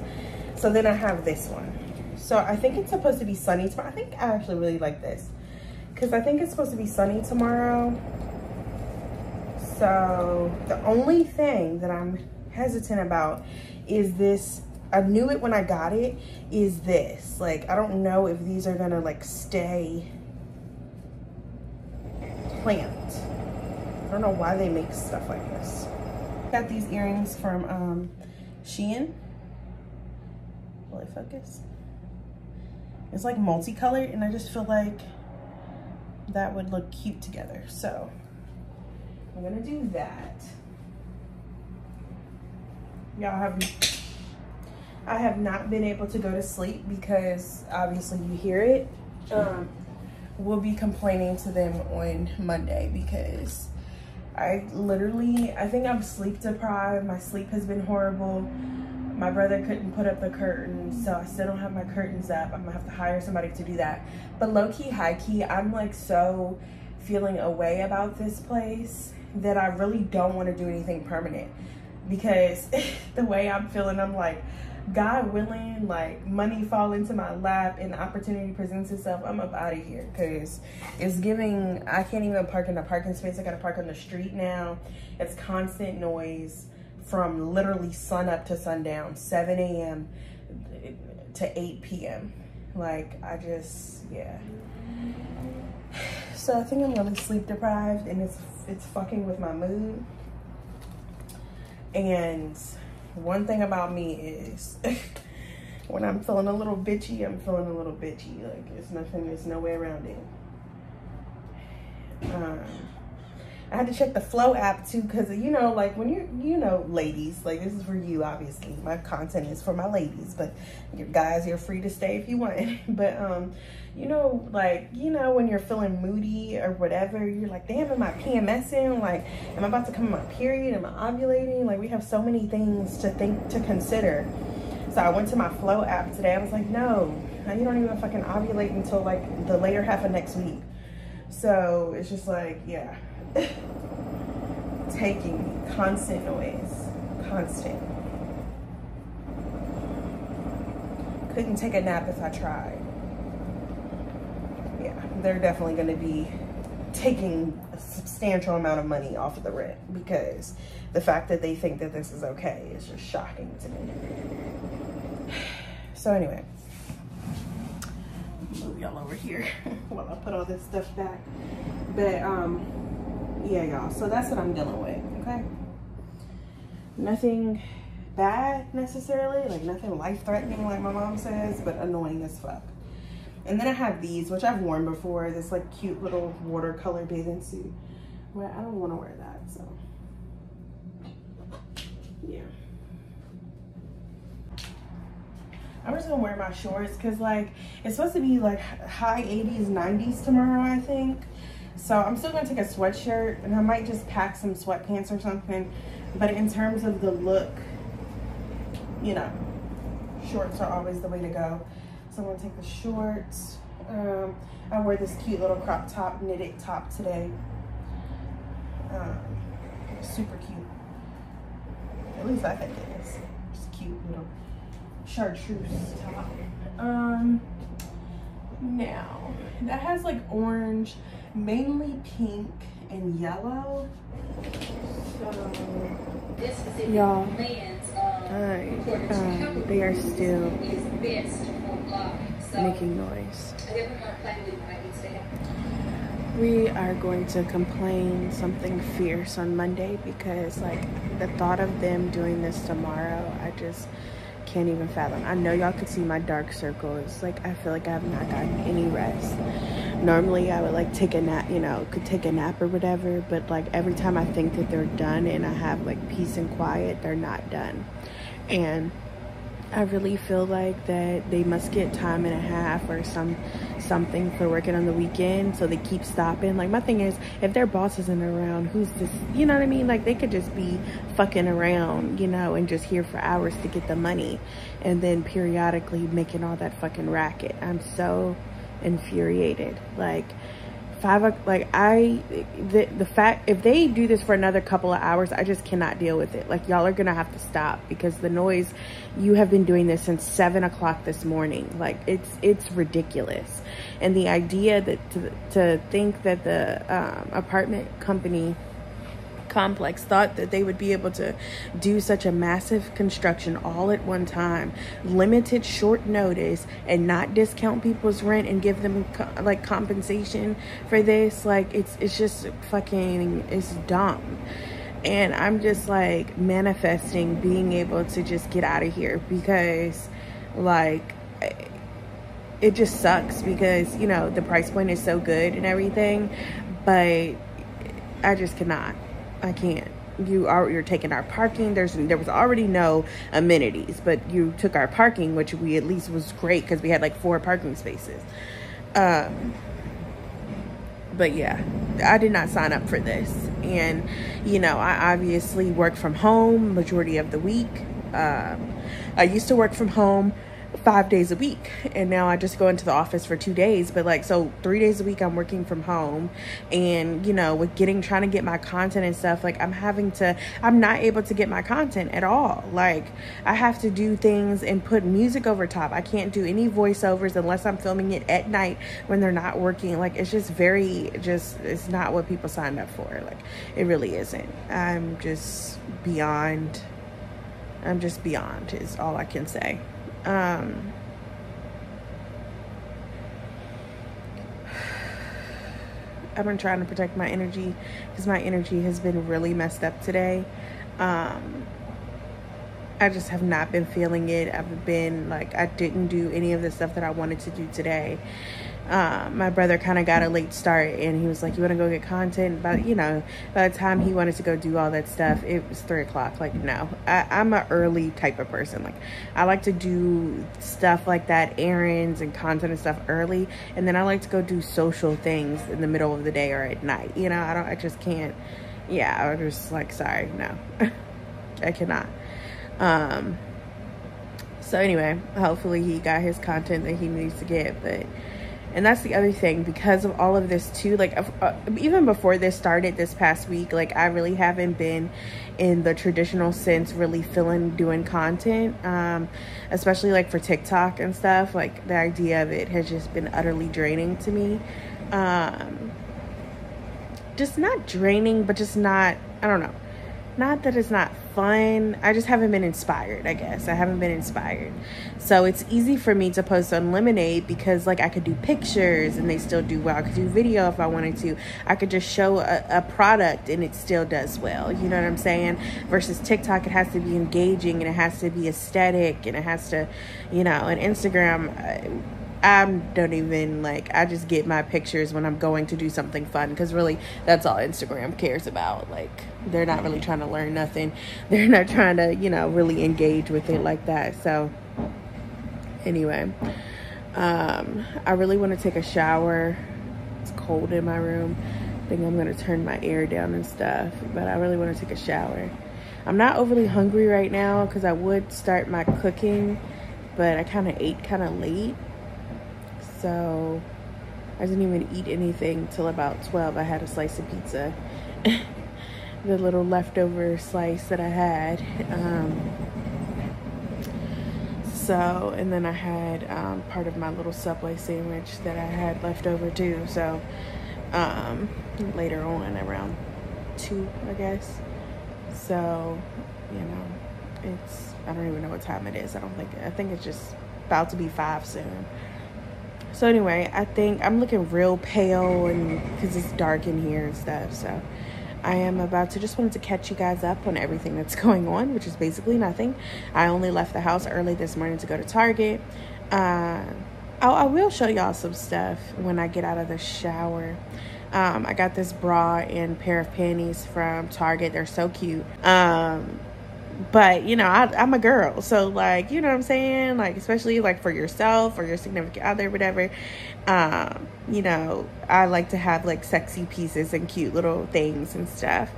So then I have this one. So I think it's supposed to be sunny tomorrow. I think I actually really like this because I think it's supposed to be sunny tomorrow. So the only thing that I'm hesitant about is this. I knew it when I got it, is this. Like, I don't know if these are gonna like stay clamped. I don't know why they make stuff like this. Got these earrings from um, Shein. Will it focus? It's like multicolored, and I just feel like that would look cute together. So I'm gonna do that. Y'all have, I have not been able to go to sleep because obviously you hear it. Um, we'll be complaining to them on Monday because I literally, I think I'm sleep deprived. My sleep has been horrible. My brother couldn't put up the curtains, so I still don't have my curtains up. I'm gonna have to hire somebody to do that. But low key, high key, I'm like so feeling away about this place that I really don't want to do anything permanent because the way I'm feeling, I'm like, God willing, like money fall into my lap and the opportunity presents itself, I'm up out of here because it's giving, I can't even park in a parking space. I gotta park on the street now. It's constant noise from literally sun up to sundown, seven A M to eight P M Like, I just, yeah. So I think I'm really sleep deprived and it's it's fucking with my mood. And one thing about me is when I'm feeling a little bitchy, I'm feeling a little bitchy. Like, it's nothing, there's no way around it. Um, I had to check the Flow app too, because, you know, like when you're, you know, ladies, like this is for you, obviously. My content is for my ladies, but your guys, you're free to stay if you want. But, um, you know, like, you know, when you're feeling moody or whatever, you're like, damn, am I PMSing? Like, am I about to come on my period? Am I ovulating? Like, we have so many things to think, to consider. So I went to my Flow app today. I was like, no, you don't even fucking ovulate until like the later half of next week. So it's just like, yeah, taking constant noise, constant. Couldn't take a nap if I tried. Yeah, they're definitely gonna be taking a substantial amount of money off of the rent because the fact that they think that this is okay is just shocking to me. So anyway, move y'all over here while I put all this stuff back. But um, yeah, y'all, so that's what I'm dealing with, okay? Nothing bad necessarily, like nothing life-threatening like my mom says, but annoying as fuck. And then I have these, which I've worn before, this like cute little watercolor bathing suit, but I don't want to wear that, so yeah. I'm just gonna wear my shorts because like it's supposed to be like high eighties, nineties tomorrow, I think. So I'm still gonna take a sweatshirt and I might just pack some sweatpants or something. But in terms of the look, you know, shorts are always the way to go. So I'm gonna take the shorts. Um, I wore this cute little crop top, knitted top today. Um, super cute. At least I think it is. Just cute little chartreuse top. Um, now that has like orange, mainly pink and yellow. So y'all, alright, um, they are still making noise. We are going to complain something fierce on Monday because like the thought of them doing this tomorrow, I just can't even fathom. I know y'all could see my dark circles. Like I feel like I have not gotten any rest. Normally I would like take a nap, you know, could take a nap or whatever, but like every time I think that they're done and I have like peace and quiet, they're not done. And I really feel like that they must get time and a half or some something for working on the weekend, so they keep stopping. Like my thing is, if their boss isn't around, who's this, you know what I mean? Like they could just be fucking around, you know, and just here for hours to get the money and then periodically making all that fucking racket. I'm so infuriated. Like five, like I, the, the fact, if they do this for another couple of hours, I just cannot deal with it. Like y'all are gonna have to stop because the noise, you have been doing this since seven o'clock this morning. Like it's, it's ridiculous. And the idea that to, to think that the um, apartment company complex thought that they would be able to do such a massive construction all at one time, limited short notice, and not discount people's rent and give them co like compensation for this. Like it's it's just fucking, it's dumb. And I'm just like manifesting being able to just get out of here because like it just sucks because, you know, the price point is so good and everything, but I just cannot. I can't. You are, you're taking our parking. There's, there was already no amenities, but you took our parking, which we at least was great because we had like four parking spaces. Um, but yeah, I did not sign up for this. And, you know, I obviously work from home majority of the week. Um, I used to work from home five days a week and now I just go into the office for two days, but like so three days a week I'm working from home. And you know, with getting trying to get my content and stuff, like I'm having to I'm not able to get my content at all. Like I have to do things and put music over top. I can't do any voiceovers unless I'm filming it at night when they're not working. Like it's just very just it's not what people signed up for. Like it really isn't. I'm just beyond I'm just beyond is all I can say. Um, I've been trying to protect my energy because my energy has been really messed up today. Um, I just have not been feeling it. I've been like, I didn't do any of the stuff that I wanted to do today. Um, my brother kind of got a late start and he was like, you want to go get content? But you know, by the time he wanted to go do all that stuff, it was three o'clock. Like, no, I, I'm an early type of person. Like I like to do stuff like that, errands and content and stuff early. And then I like to go do social things in the middle of the day or at night. You know, I don't, I just can't. Yeah. I was just like, sorry, no, I cannot. Um, so anyway, hopefully he got his content that he needs to get, but, and that's the other thing, because of all of this too, like uh, even before this started this past week, like I really haven't been in the traditional sense really feeling doing content, um, especially like for TikTok and stuff. Like the idea of it has just been utterly draining to me. Um, just not draining, but just not, I don't know. Not that it's not fun. I just haven't been inspired, I guess. I haven't been inspired. So it's easy for me to post on Lemon eight because, like, I could do pictures and they still do well. I could do video if I wanted to. I could just show a, a product and it still does well. You know what I'm saying? Versus TikTok, it has to be engaging and it has to be aesthetic and it has to, you know, and Instagram... I, I don't even like I just get my pictures when I'm going to do something fun, because really that's all Instagram cares about. Like, they're not really trying to learn nothing. They're not trying to, you know, really engage with it like that. So anyway, um I really want to take a shower. It's cold in my room. I think I'm going to turn my air down and stuff, but I really want to take a shower. I'm not overly hungry right now because I would start my cooking, but I kind of ate kind of late. So I didn't even eat anything till about twelve. I had a slice of pizza, the little leftover slice that I had. Um, so, and then I had um, part of my little Subway sandwich that I had left over too. So um, later on around two, I guess. So, you know, it's, I don't even know what time it is. I don't think, I think it's just about to be five soon. So anyway, I think I'm looking real pale and because it's dark in here and stuff. So I am about to, just wanted to catch you guys up on everything that's going on, which is basically nothing. I only left the house early this morning to go to Target. Uh, I, I will show y'all some stuff when I get out of the shower. Um, I got this bra and pair of panties from Target. They're so cute. Um... But, you know, I, I'm a girl. So, like, you know what I'm saying? Like, especially, like, for yourself or your significant other, whatever. Um, you know, I like to have, like, sexy pieces and cute little things and stuff.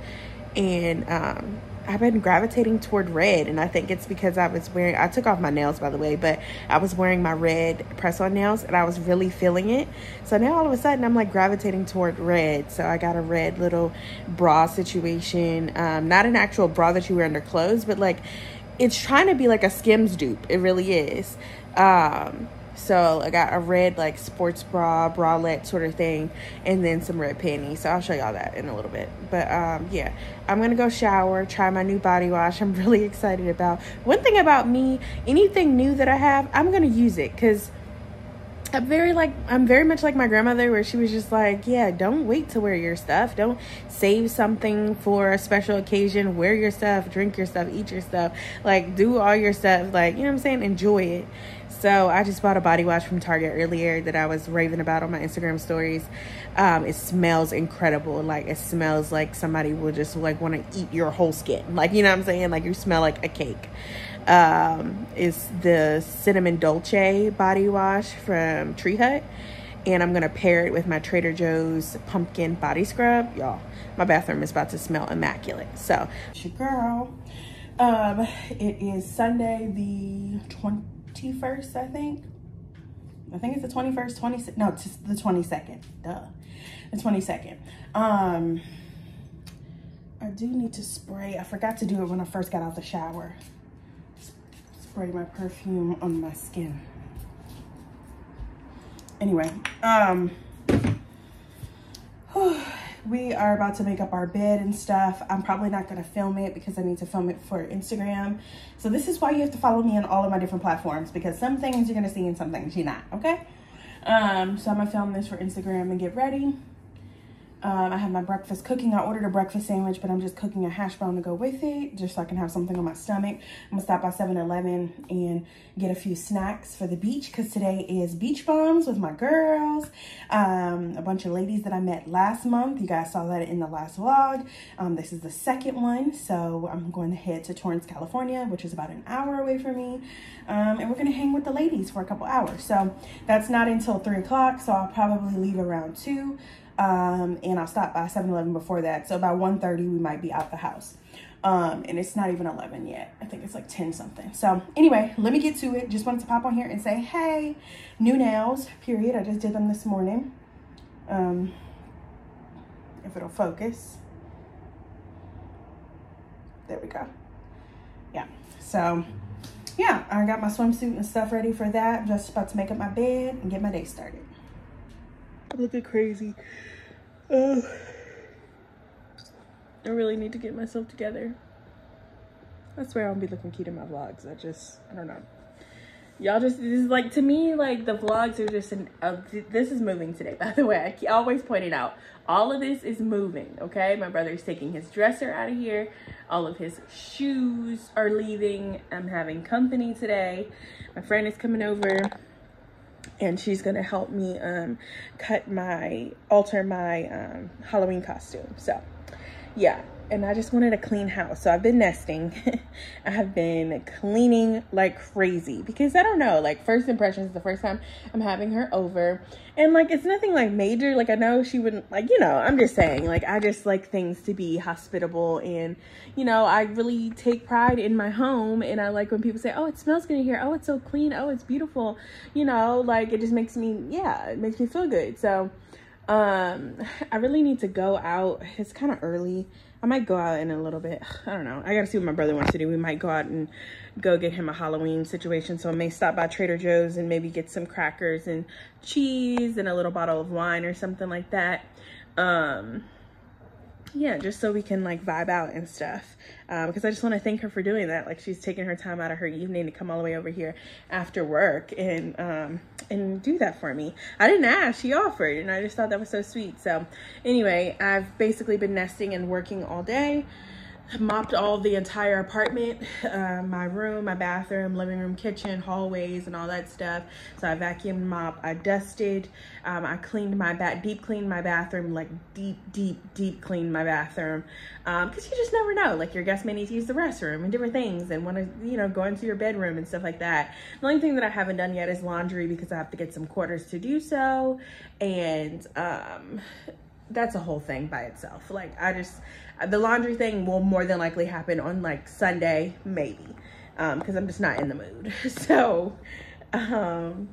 And um, I've been gravitating toward red. And I think it's because I was wearing... I took off my nails, by the way. But I was wearing my red press-on nails. And I was really feeling it. So, now all of a sudden, I'm, like, gravitating toward red. So, I got a red little bra situation. Um, not an actual bra that you wear under clothes. But, like, it's trying to be, like, a Skims dupe. It really is. Um... So I got a red, like, sports bra, bralette sort of thing, and then some red panties. So I'll show y'all that in a little bit. But um, yeah, I'm going to go shower, try my new body wash. I'm really excited about. One thing about me, anything new that I have, I'm going to use it, because I'm very like I'm very much like my grandmother, where she was just like, yeah, don't wait to wear your stuff. Don't save something for a special occasion. Wear your stuff, drink your stuff, eat your stuff, like, do all your stuff. Like, you know what I'm saying? Enjoy it. So I just bought a body wash from Target earlier that I was raving about on my Instagram stories. Um, it smells incredible. Like, it smells like somebody will just, like, want to eat your whole skin. Like, you know what I'm saying? Like, you smell like a cake. Um, it's the Cinnamon Dolce body wash from Tree Hut. And I'm going to pair it with my Trader Joe's pumpkin body scrub. Y'all, my bathroom is about to smell immaculate. So, it's your girl. Um, it is Sunday the twentieth. twenty-first, I think. I think it's the twenty-first, twenty-sixth. No, it's the twenty-second. Duh. The twenty-second. Um, I do need to spray. I forgot to do it when I first got out the shower. Spray my perfume on my skin. Anyway, um, whew, we are about to make up our bed and stuff. I'm probably not going to film it because I need to film it for Instagram. So this is why you have to follow me on all of my different platforms, because some things you're going to see and some things you're not, okay? Um, so I'm going to film this for Instagram and get ready. Um, I have my breakfast cooking. I ordered a breakfast sandwich, but I'm just cooking a hash brown to go with it, just so I can have something on my stomach. I'm going to stop by seven eleven and get a few snacks for the beach, because today is Beach Bums with my girls. Um, a bunch of ladies that I met last month. You guys saw that in the last vlog. Um, this is the second one. So I'm going to head to Torrance, California, which is about an hour away from me. Um, and we're going to hang with the ladies for a couple hours. So that's not until three o'clock. So I'll probably leave around two. Um, and I'll stop by seven eleven before that. So by one thirty, we might be out the house. Um, and it's not even eleven yet. I think it's like ten something. So anyway, let me get to it. Just wanted to pop on here and say, hey, new nails, period. I just did them this morning. Um, if it'll focus. There we go. Yeah. So yeah, I got my swimsuit and stuff ready for that. I'm just about to make up my bed and get my day started. I'm looking crazy. Uh, I really need to get myself together. I swear I won't be looking cute in my vlogs. I just, I don't know. Y'all just, this is like, to me, like the vlogs are just an, uh, this is moving today, by the way. I always point it out. All of this is moving, okay? My brother's taking his dresser out of here. All of his shoes are leaving. I'm having company today. My friend is coming over and she's gonna help me um, cut my, alter my um, Halloween costume, so yeah. And I just wanted a clean house. So I've been nesting. I have been cleaning like crazy because I don't know, like first impressions is the first time I'm having her over. And like, it's nothing like major. Like I know she wouldn't like, you know, I'm just saying like, I just like things to be hospitable and, you know, I really take pride in my home. And I like when people say, oh, it smells good in here. Oh, it's so clean. Oh, it's beautiful. You know, like it just makes me, yeah, it makes me feel good. So um, I really need to go out. It's kind of early. I might go out in a little bit. I don't know. I got to see what my brother wants to do. We might go out and go get him a Halloween situation. So I may stop by Trader Joe's and maybe get some crackers and cheese and a little bottle of wine or something like that. Um, yeah, just so we can like vibe out and stuff. Um, because I just want to thank her for doing that. Like she's taking her time out of her evening to come all the way over here after work and um, and do that for me. I didn't ask, she offered, and I just thought that was so sweet. So anyway, I've basically been nesting and working all day. Mopped all the entire apartment, uh, my room, my bathroom, living room, kitchen, hallways, and all that stuff. So I vacuumed, mopped, I dusted, um, I cleaned my bath, deep cleaned my bathroom, like deep, deep, deep cleaned my bathroom. Um, cause you just never know, like your guests may need to use the restroom and different things and want to, you know, go into your bedroom and stuff like that. The only thing that I haven't done yet is laundry because I have to get some quarters to do so. And, um, that's a whole thing by itself. Like I just, the laundry thing will more than likely happen on like Sunday, maybe, um, cause I'm just not in the mood. So, um,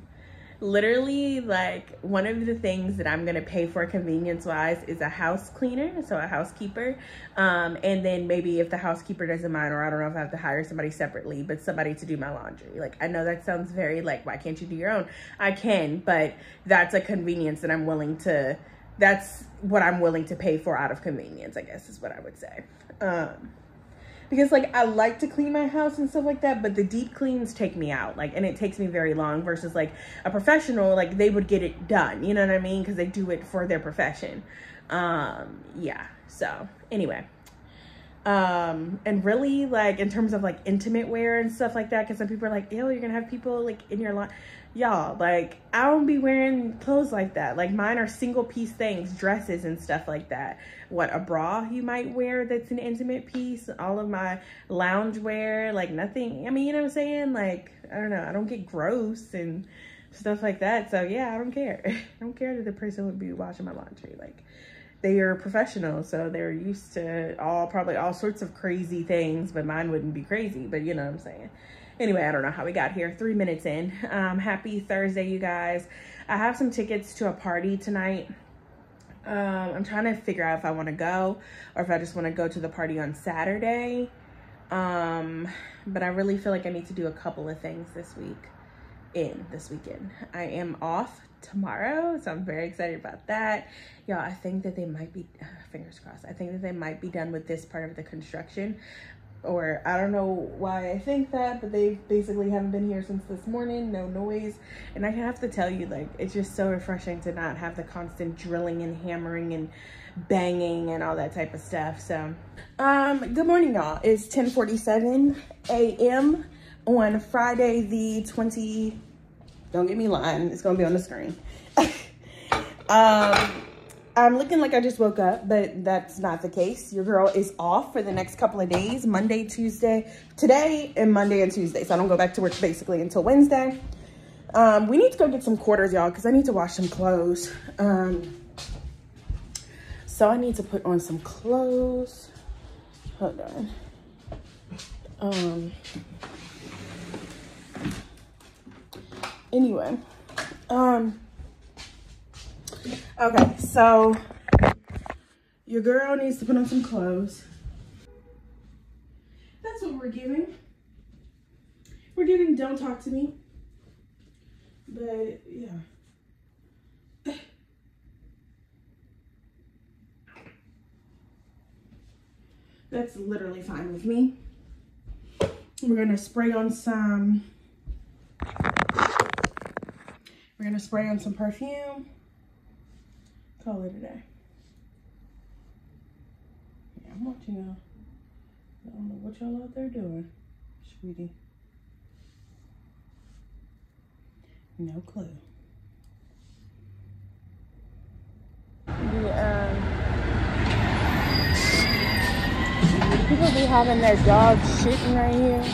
literally like one of the things that I'm gonna pay for convenience wise is a house cleaner, so a housekeeper. Um, and then maybe if the housekeeper doesn't mind, or I don't know if I have to hire somebody separately, but somebody to do my laundry. Like I know that sounds very like, why can't you do your own? I can, but that's a convenience that I'm willing to, that's what I'm willing to pay for out of convenience, I guess is what I would say. Um, because like, I like to clean my house and stuff like that, but the deep cleans take me out. Like, and it takes me very long versus like a professional, like they would get it done. You know what I mean? Cause they do it for their profession. Um, yeah. So anyway, um, and really like in terms of like intimate wear and stuff like that, cause some people are like, ew, you're gonna have people like in your lawn. Y'all, like I don't be wearing clothes like that. Like mine are single piece things, dresses and stuff like that. What a bra you might wear that's an intimate piece. All of my lounge wear, like nothing. I mean, you know what I'm saying? Like, I don't know. I don't get gross and stuff like that. So yeah, I don't care. I don't care that the person would be washing my laundry. Like they are professional. So they're used to all probably all sorts of crazy things, but mine wouldn't be crazy. But you know what I'm saying? Anyway, I don't know how we got here. Three minutes in. Um, happy Thursday, you guys. I have some tickets to a party tonight. Um, I'm trying to figure out if I want to go or if I just want to go to the party on Saturday. Um, but I really feel like I need to do a couple of things this week in this weekend. I am off tomorrow, so I'm very excited about that. Y'all, I think that they might be, uh, fingers crossed, I think that they might be done with this part of the construction. Or I don't know why I think that, but they basically haven't been here since this morning, no noise. And I have to tell you, like, it's just so refreshing to not have the constant drilling and hammering and banging and all that type of stuff. So, um, good morning, y'all. It's ten forty-seven a m on Friday the twentieth. Don't get me lying. It's going to be on the screen. um... I'm looking like I just woke up, but that's not the case. Your girl is off for the next couple of days, Monday, Tuesday, today, and Monday and Tuesday. So I don't go back to work basically until Wednesday. Um, we need to go get some quarters, y'all, because I need to wash some clothes. Um, so I need to put on some clothes. Hold on. Um, anyway. Um... Okay, so your girl needs to put on some clothes. That's what we're giving. We're giving Don't Talk to Me. But yeah. That's literally fine with me. We're going to spray on some, we're going to spray on some perfume. Call it a day. Yeah, I'm watching y'all. I don't know what y'all out there doing, sweetie. No clue. The, um... People be having their dogs shooting right here.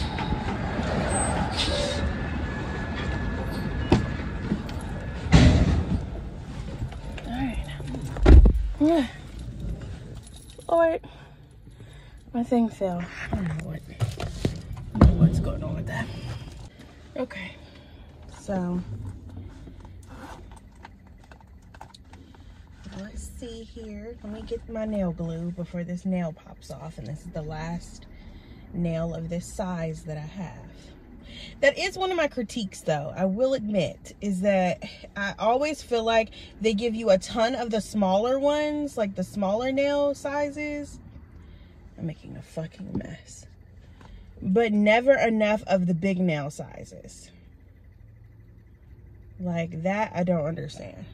Alright. Yeah. Lord. My thing fell. I don't know what. I don't know what's going on with that. Okay. So. Let's see here. Let me get my nail glue before this nail pops off. And this is the last nail of this size that I have. That is one of my critiques, though, I will admit, is that I always feel like they give you a ton of the smaller ones, like the smaller nail sizes. I'm making a fucking mess. But never enough of the big nail sizes. Like that, I don't understand.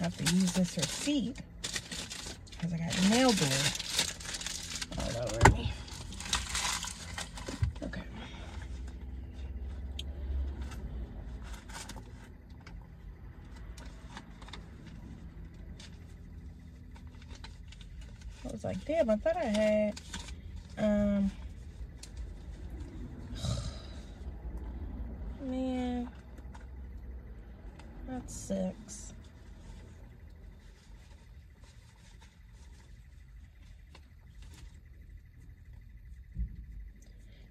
Have to use this receipt because I got nail glue all over me. Okay. I was like, damn, I thought I had um man, that sucks.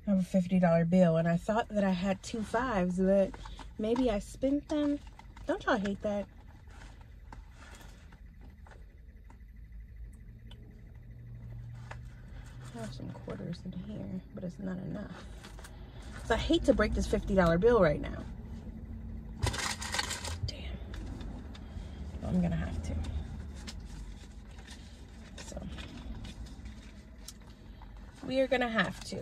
I have a fifty dollar bill, and I thought that I had two fives, but maybe I spent them. Don't y'all hate that? I have some quarters in here, but it's not enough. So I hate to break this fifty dollar bill right now. Damn. Well, I'm gonna have to. So. We are gonna have to.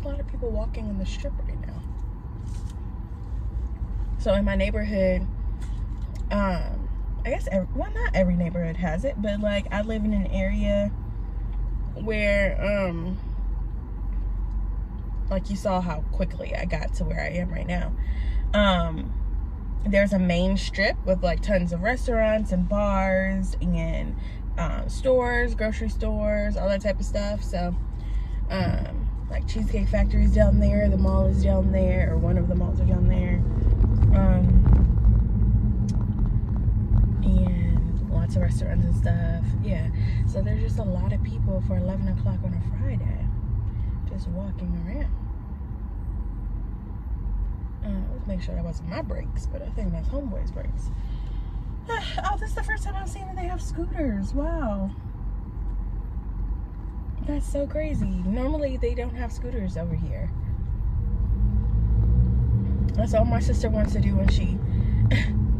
A lot of people walking on the strip right now. So in my neighborhood, um, I guess every, well, not every neighborhood has it, but like I live in an area where, um, like you saw how quickly I got to where I am right now. Um, there's a main strip with like tons of restaurants and bars and um, stores, grocery stores, all that type of stuff. So, um, like Cheesecake Factory is down there, the mall is down there, or one of the malls are down there. Um, and lots of restaurants and stuff. Yeah, so there's just a lot of people for eleven o'clock on a Friday just walking around. Uh, let's make sure that wasn't my brakes, but I think that's Homeboy's brakes. Oh, this is the first time I've seen that they have scooters. Wow. That's so crazy. Normally they don't have scooters over here. That's all my sister wants to do when she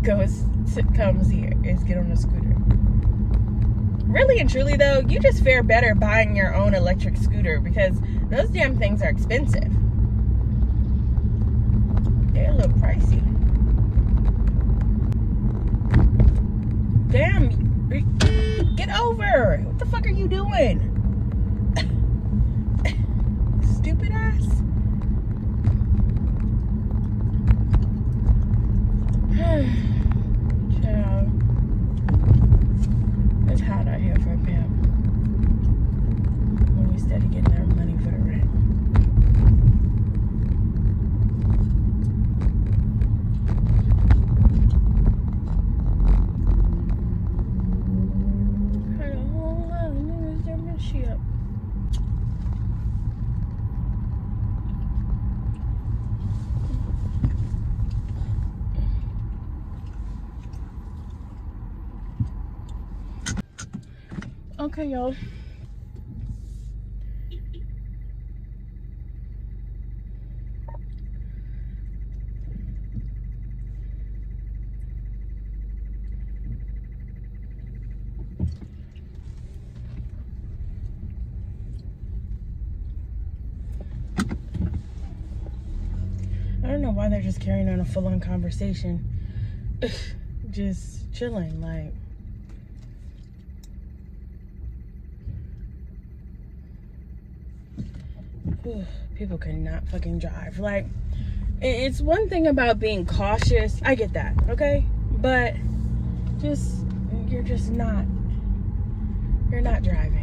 goes to, comes here is get on a scooter. Really and truly though, you just fare better buying your own electric scooter because those damn things are expensive. They're a little pricey. Damn, get over. What the fuck are you doing? Stupid ass. Child. It's hot out here for a pimp. When we steady getting our money for the rent. Had a whole lot of niggas jumping shit up. Okay, y'all. there just carrying on a full-on conversation, just chilling, like. Whew, people cannot fucking drive. Like, it's one thing about being cautious. I get that, okay? But just, you're just not, you're not driving.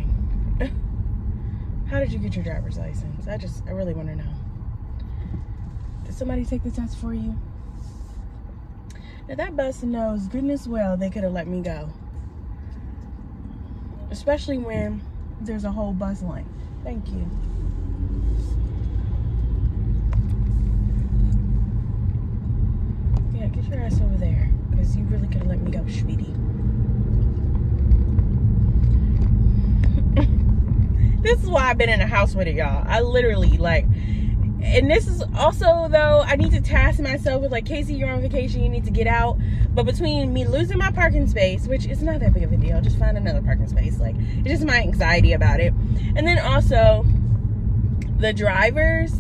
How did you get your driver's license? I just, I really want to know. Did somebody take the test for you? Now that bus knows goodness well they could have let me go. Especially when there's a whole bus line. Thank you. Yeah, get your ass over there. Because you really could have let me go, sweetie. This is why I've been in the house with it, y'all. I literally, like, and this is also, though, I need to task myself with, like, Casey, you're on vacation, you need to get out. But between me losing my parking space, which is not that big of a deal, just find another parking space. Like, it's just my anxiety about it. And then also, the drivers,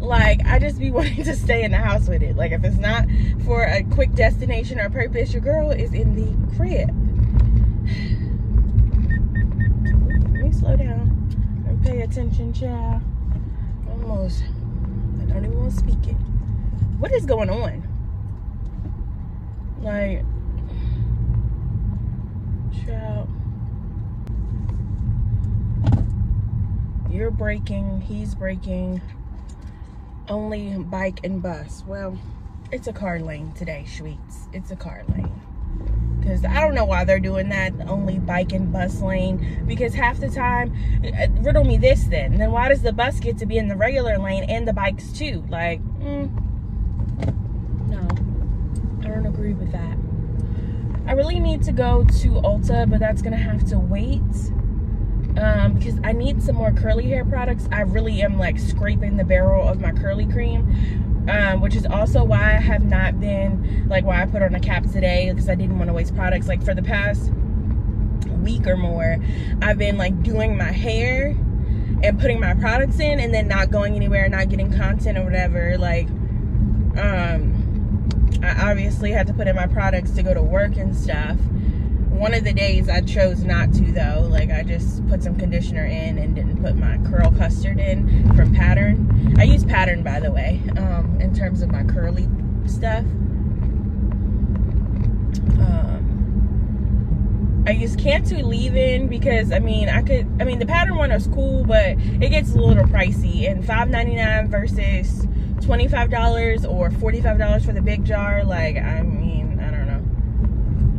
like, I just be wanting to stay in the house with it. Like, if it's not for a quick destination or purpose, your girl is in the crib. Let me slow down. Pay attention, child. Almost. I don't even want to speak it. What is going on? Like, child. You're braking. He's braking. Only bike and bus. Well, it's a car lane today, sweets. It's a car lane. Because I don't know why they're doing that, only bike and bus lane, because half the time, riddle me this then, then why does the bus get to be in the regular lane and the bikes too? Like, mm, no, I don't agree with that. I really need to go to Ulta, but that's gonna have to wait, um, because I need some more curly hair products. I really am like scraping the barrel of my curly cream. Um, which is also why I have not been, like, why I put on a cap today, because I didn't want to waste products. Like, for the past week or more, I've been, like, doing my hair and putting my products in and then not going anywhere, not getting content or whatever. Like, um, I obviously had to put in my products to go to work and stuff. One of the days I chose not to, though. Like, I just put some conditioner in and didn't put my curl custard in from Pattern. I use Pattern, by the way, um, in terms of my curly stuff. Um, I use Cantu leave-in because, I mean, I could, I mean, the Pattern one is cool, but it gets a little pricey. And five ninety-nine versus twenty-five dollars or forty-five dollars for the big jar, like, I mean,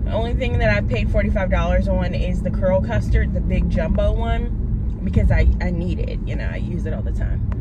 the only thing that I paid forty-five dollars on is the curl custard, the big jumbo one, because I, I need it. You know, I use it all the time.